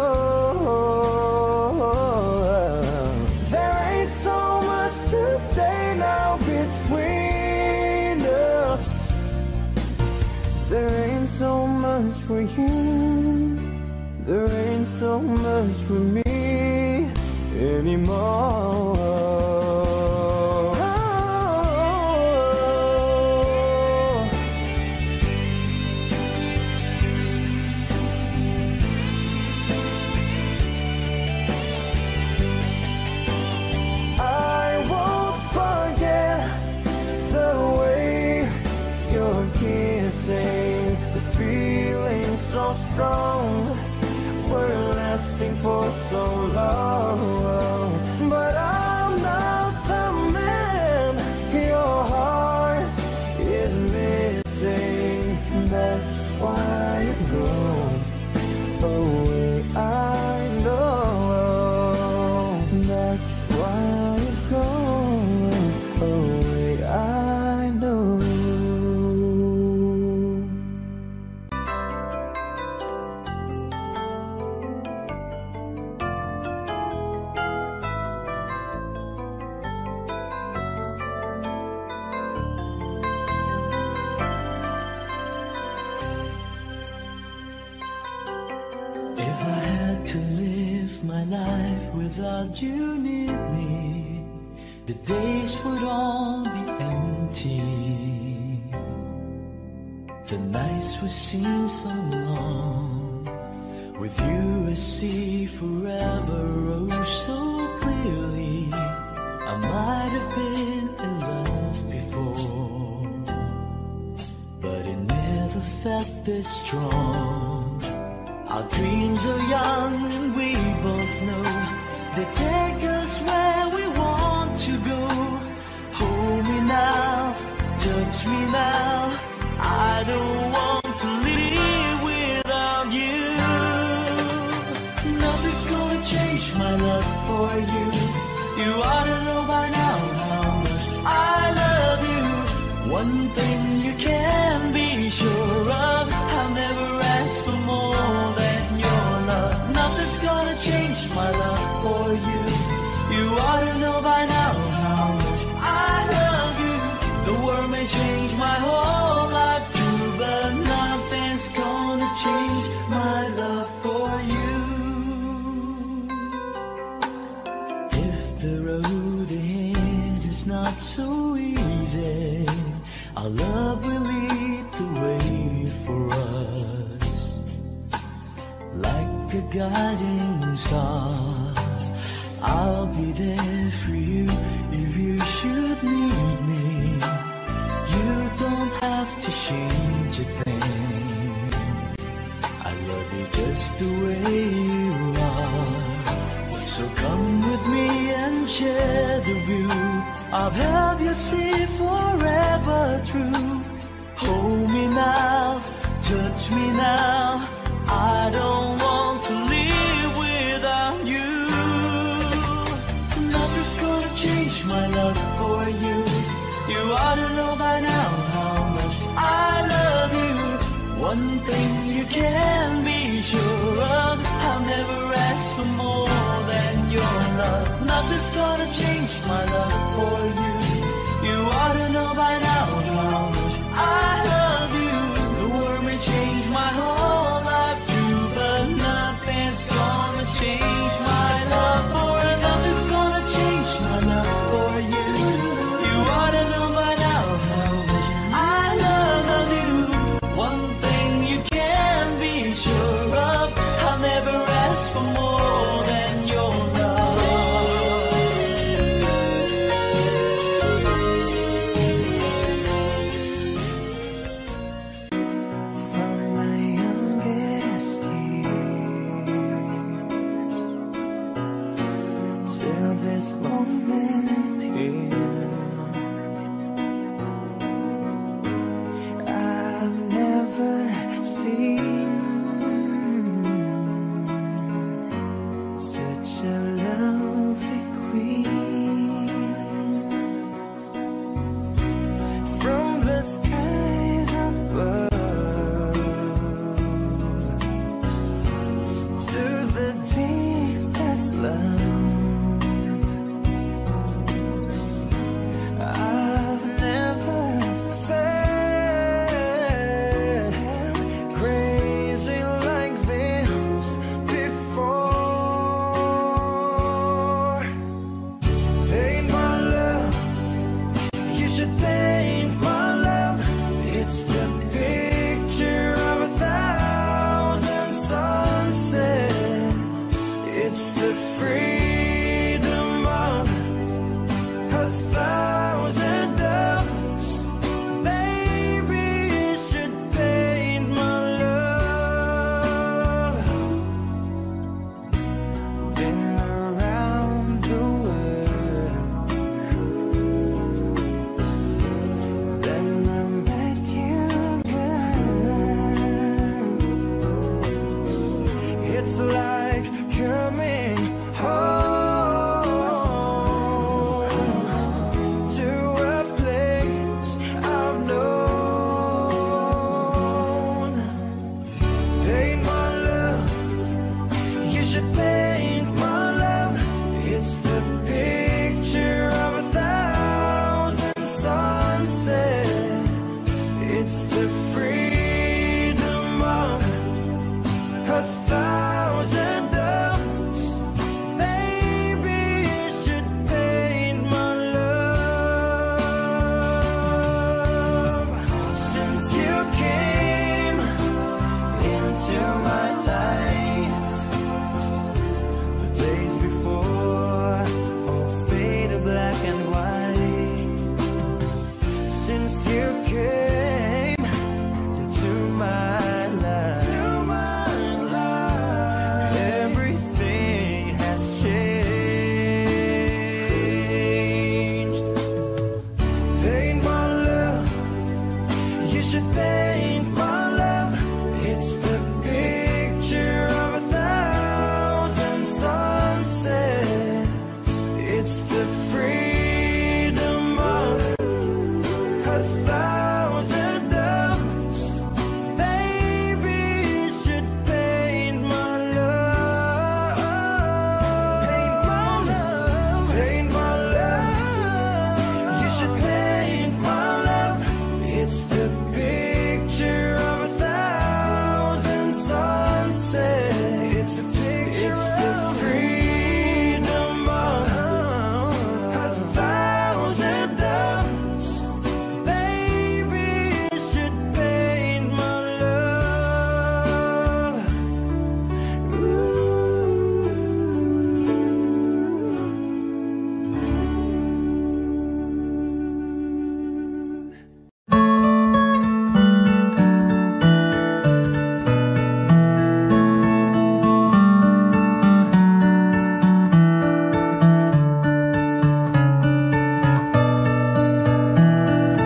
There ain't so much to say now between us. There ain't so much for you, there ain't so much for me anymore. I won't forget the way strong, we're lasting for so long. But I'm not the man your heart is missing. That's why I'm gone away, I know. That's why I'm gone away, I know. If I had to live my life without you near me, the days would all be empty. The nights would seem so long. With you I see forever, oh so clearly. I might have been in love before, but it never felt this strong. Our dreams are young and we both know they take us where we want to go. Hold me now, touch me now, I don't want to live without you. Nothing's gonna change my love for you. You ought to know by now how much I love you. One thing you can be sure of, I'll never ask for more than love. Nothing's gonna change my love for you. You ought to know by now how much I love you. The world may change my whole life too, but nothing's gonna change my love for you. If the road ahead is not so easy, our love will lead the way for us. Like a guiding star, I'll be there for you if you should need me. You don't have to change a thing. I love you just the way you are. So come with me and share the view. I'll help you see forever through. Hold me now, touch me now, I don't want to live without you. Nothing's gonna change my love for you. You ought to know by now how much I love you. One thing you can be sure of, I'll never ask for more than your love. Nothing's gonna change my love for you. You ought to know by now how much I love you. The world may change my whole life too, but nothing's gonna change my love for you. Nothing's gonna change my love for you. You ought to know by now how much I love you. One thing you can be sure of, I'll never ask for more than your love.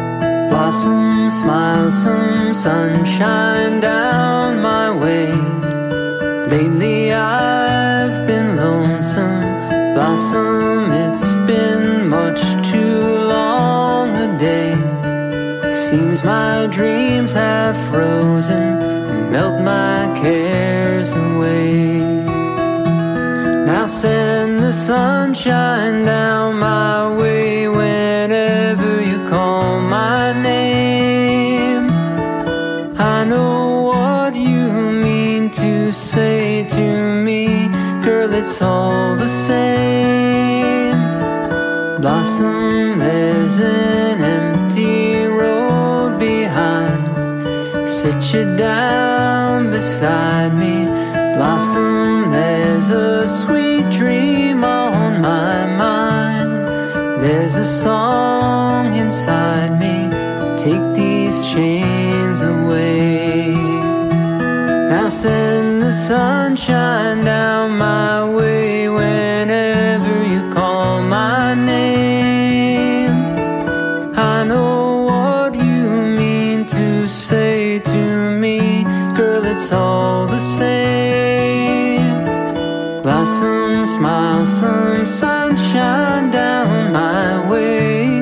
Sunshine down my way. Lately I've been lonesome. Blossom, it's been much too long a day. Seems my dreams have frozen and melt my cares away. Now send the sunshine down my way whenever you call my name. Say to me, girl, it's all the same. Blossom, there's an empty road behind. Sit you down beside me. Blossom, there's a sweet dream on my mind. There's a song inside me. Take these chains away. Now send sunshine down my way whenever you call my name. I know what you mean to say to me, girl, it's all the same. Blossom, smile, some sunshine down my way.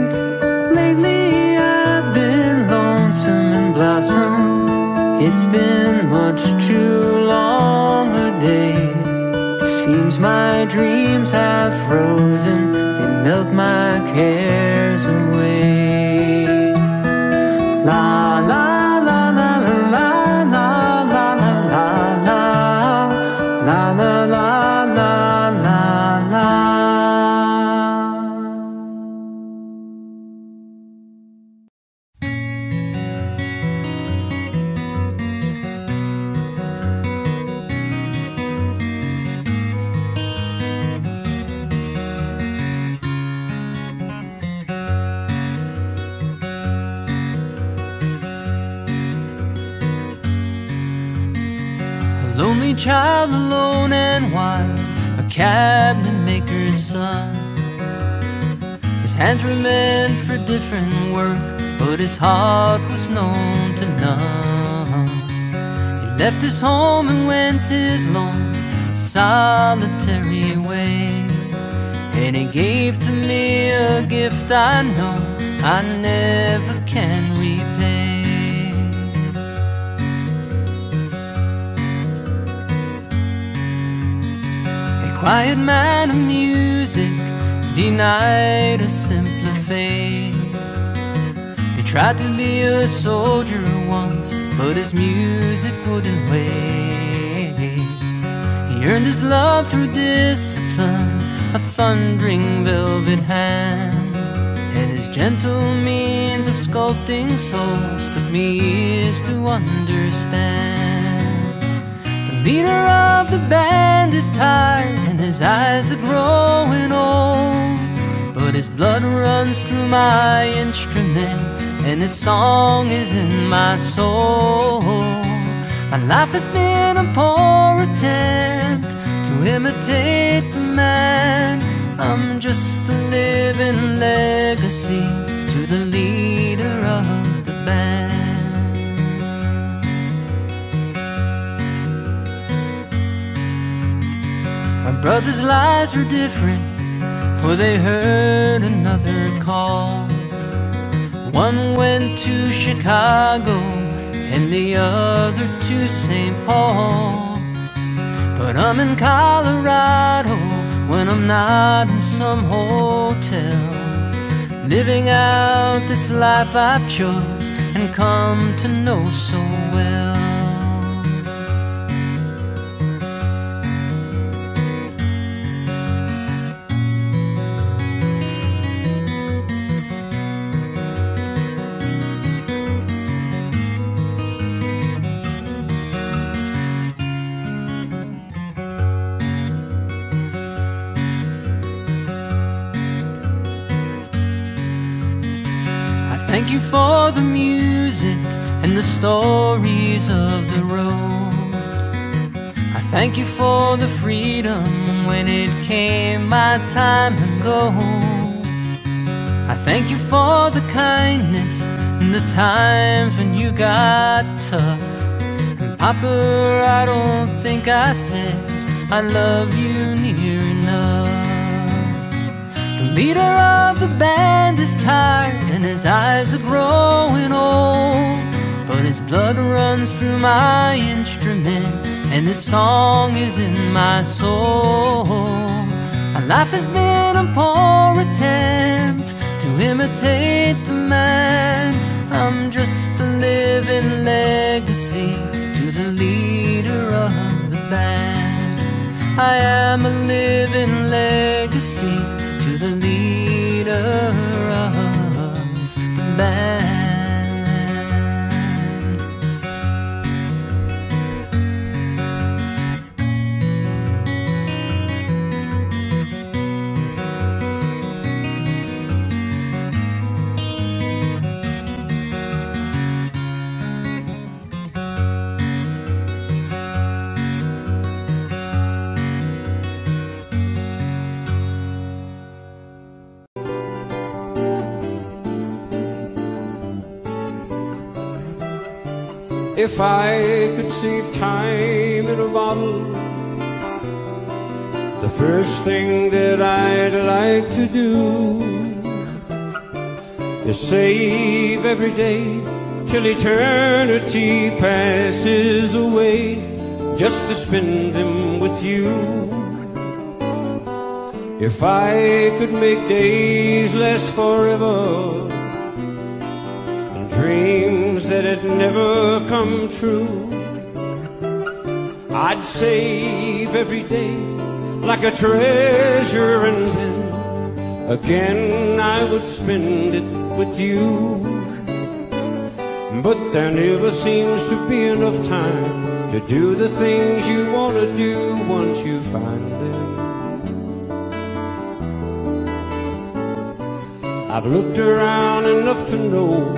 Lately I've been lonesome, and blossom, it's been much too long a day. Seems my dreams have frozen, they melt my cares away. La la. Child alone and wild, a cabinet maker's son. His hands were meant for different work, but his heart was known to none. He left his home and went his long, solitary way. And he gave to me a gift I know I never can repay. Quiet man of music, denied a simpler fate. He tried to be a soldier once, but his music wouldn't wait. He earned his love through discipline, a thundering velvet hand. And his gentle means of sculpting souls took me years to understand. Leader of the band is tired and his eyes are growing old, but his blood runs through my instrument and his song is in my soul. My life has been a poor attempt to imitate the man. I'm just a living legacy to the leader of the band. Brothers' lives were different, for they heard another call. One went to Chicago and the other to Saint Paul. But I'm in Colorado when I'm not in some hotel, living out this life I've chose and come to know so well. Thank you for the music and the stories of the road. I thank you for the freedom when it came my time to go. I thank you for the kindness and the times when you got tough. And Papa, I don't think I said I love you near enough. The leader of the band is tired and his eyes are growing old, but his blood runs through my instrument and this song is in my soul. My life has been a poor attempt to imitate the man. I'm just a living legacy to the leader of the band. I am a living legacy to the leader band. If I could save time in a bottle, the first thing that I'd like to do is save every day till eternity passes away, just to spend them with you. If I could make days last forever, dreams that had never come true, I'd save every day like a treasure, and then again I would spend it with you. But there never seems to be enough time to do the things you want to do once you find them. I've looked around enough to know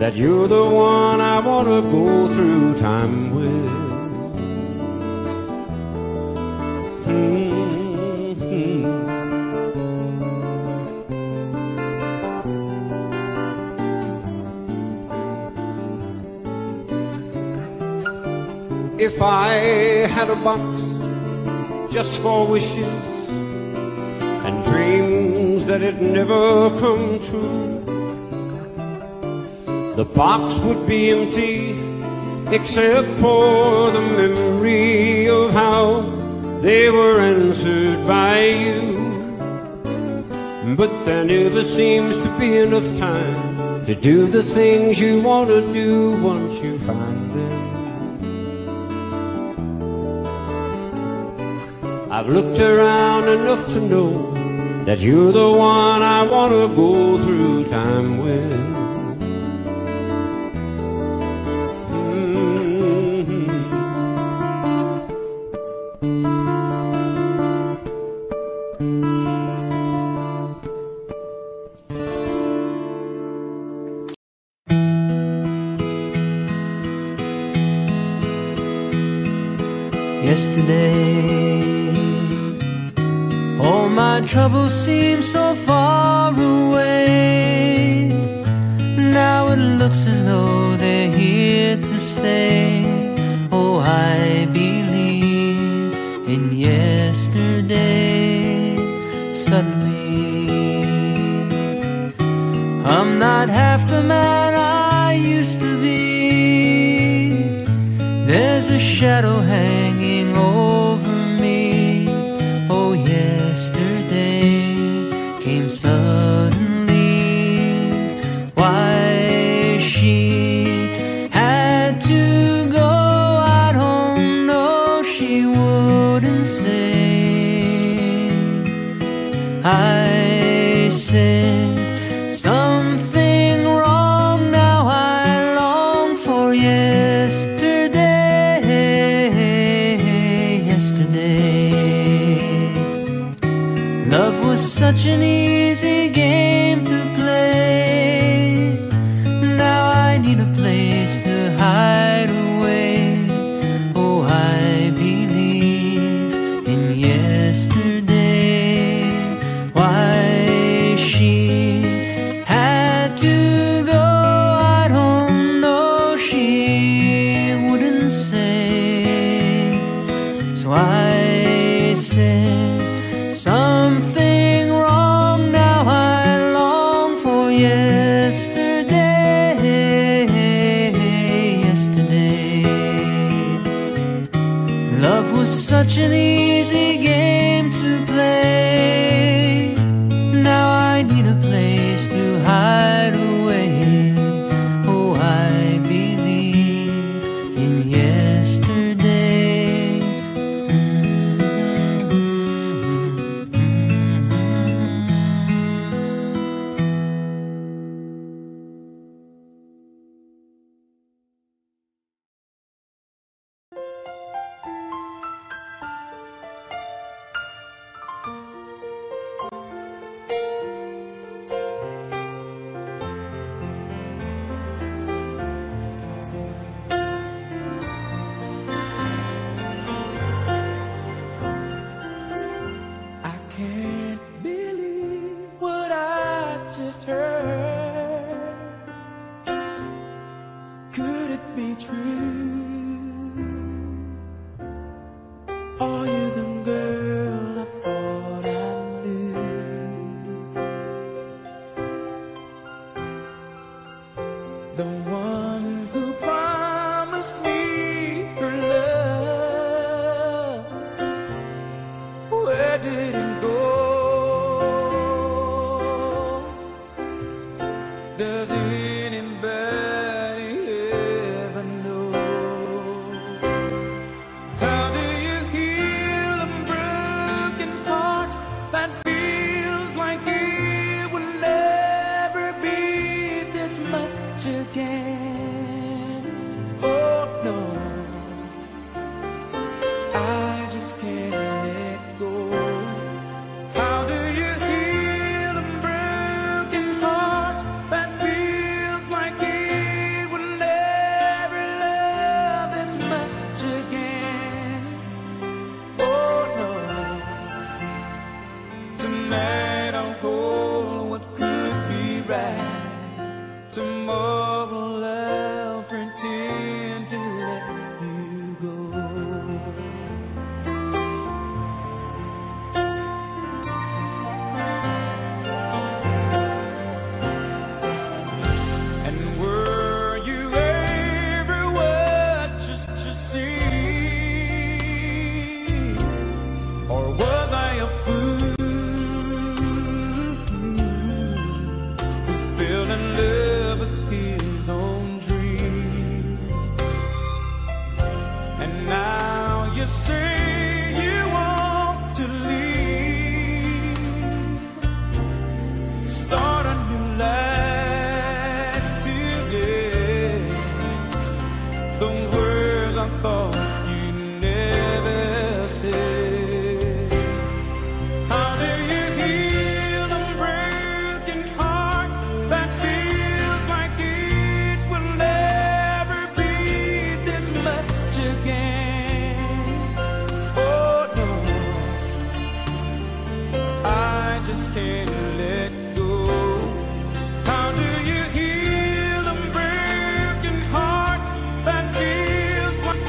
that you're the one I want to go through time with. Mm-hmm. If I had a box just for wishes and dreams that had never come true, the box would be empty except for the memory of how they were answered by you. But there never seems to be enough time to do the things you want to do once you find them. I've looked around enough to know that you're the one I want to go through time with. Yesterday, all my troubles seem so far away. Now it looks as though they're here to stay. Oh, I believe in yesterday. suddenly. I'm not half the man I used to be. There's a shadow hanging over me. Oh, yesterday came suddenly. Why she had to go, I don't know, she wouldn't say. I said something wrong, now I long for yesterday, yesterday. Love was such an easy game to play. Now I need a place to hide away. Oh, I believe in yesterday. Why she to go, I don't know, she wouldn't say. So I said something wrong, now I long for yesterday, yesterday. Love was such an easy game to play. Now I need a place to hide.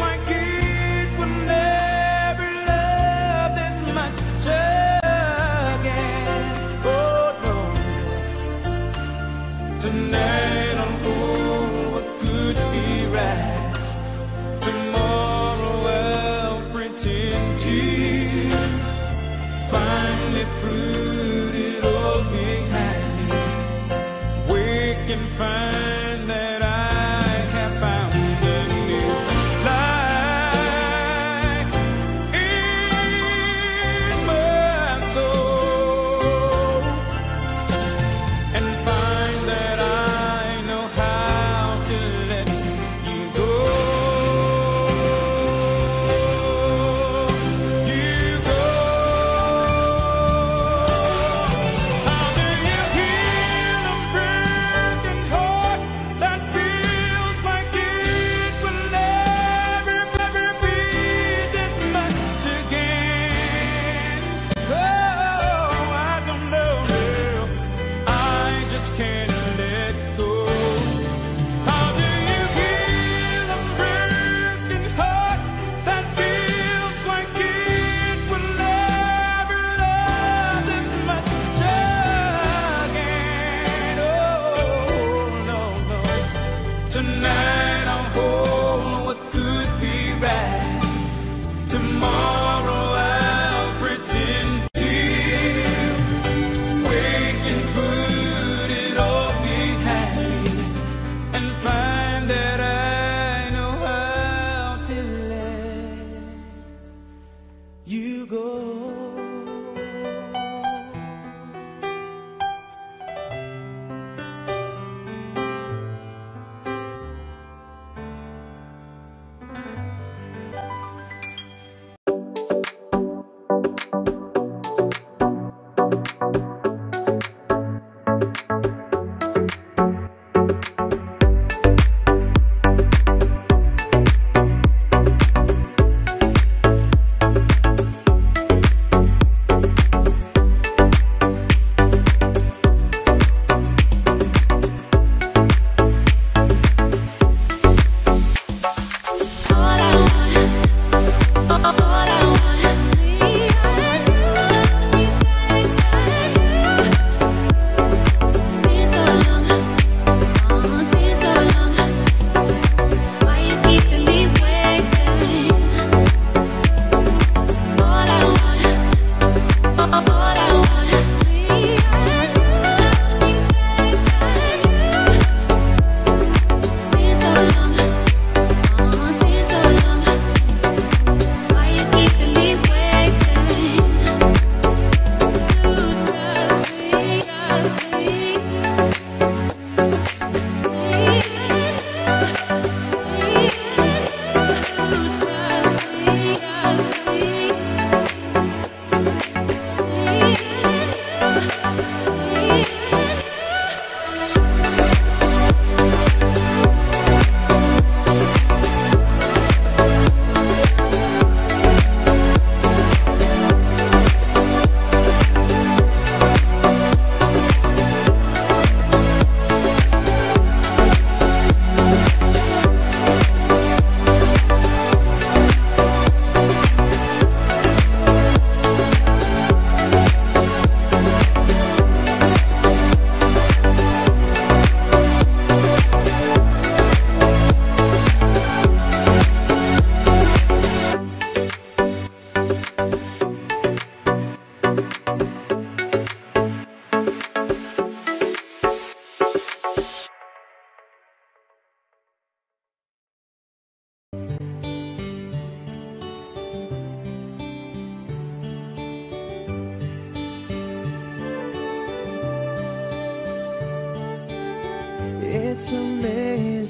Like you.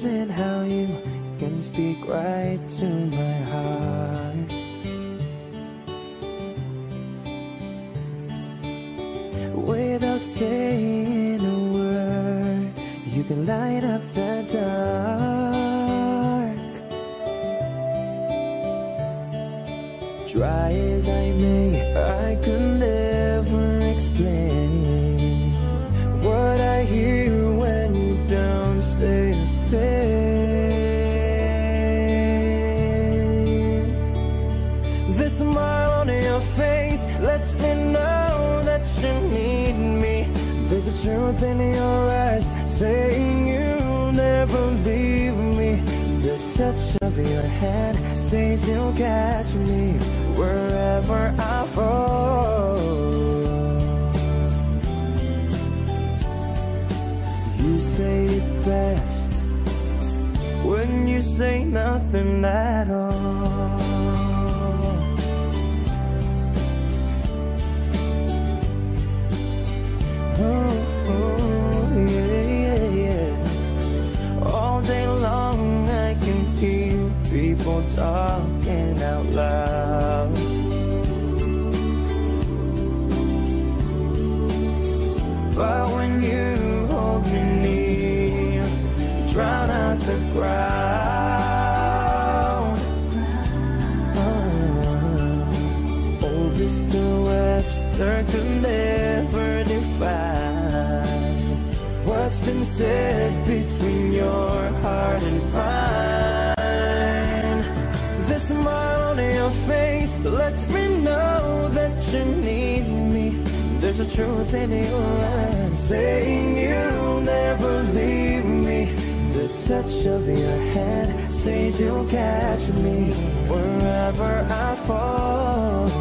amazing how you can speak right to my heart. Without saying a word, you can light up the dark. Try as I may, I could never explain what I hear when you don't say a thing. The smile on your face lets me know that you need me. There's a truth in your eyes saying you'll never leave me. The touch of your hand says you'll catch me wherever I fall. You say it best when you say nothing at all. Oh, oh yeah, yeah, yeah. All day long I can hear people talking out loud. But when you hold me near, drown out the crowd. Oh, all this the Webster could never define what's been said between your heart and mine. The smile on your face lets me know that you need me. There's a truth in your eyes saying you'll never leave me. The touch of your hand says you'll catch me wherever I fall.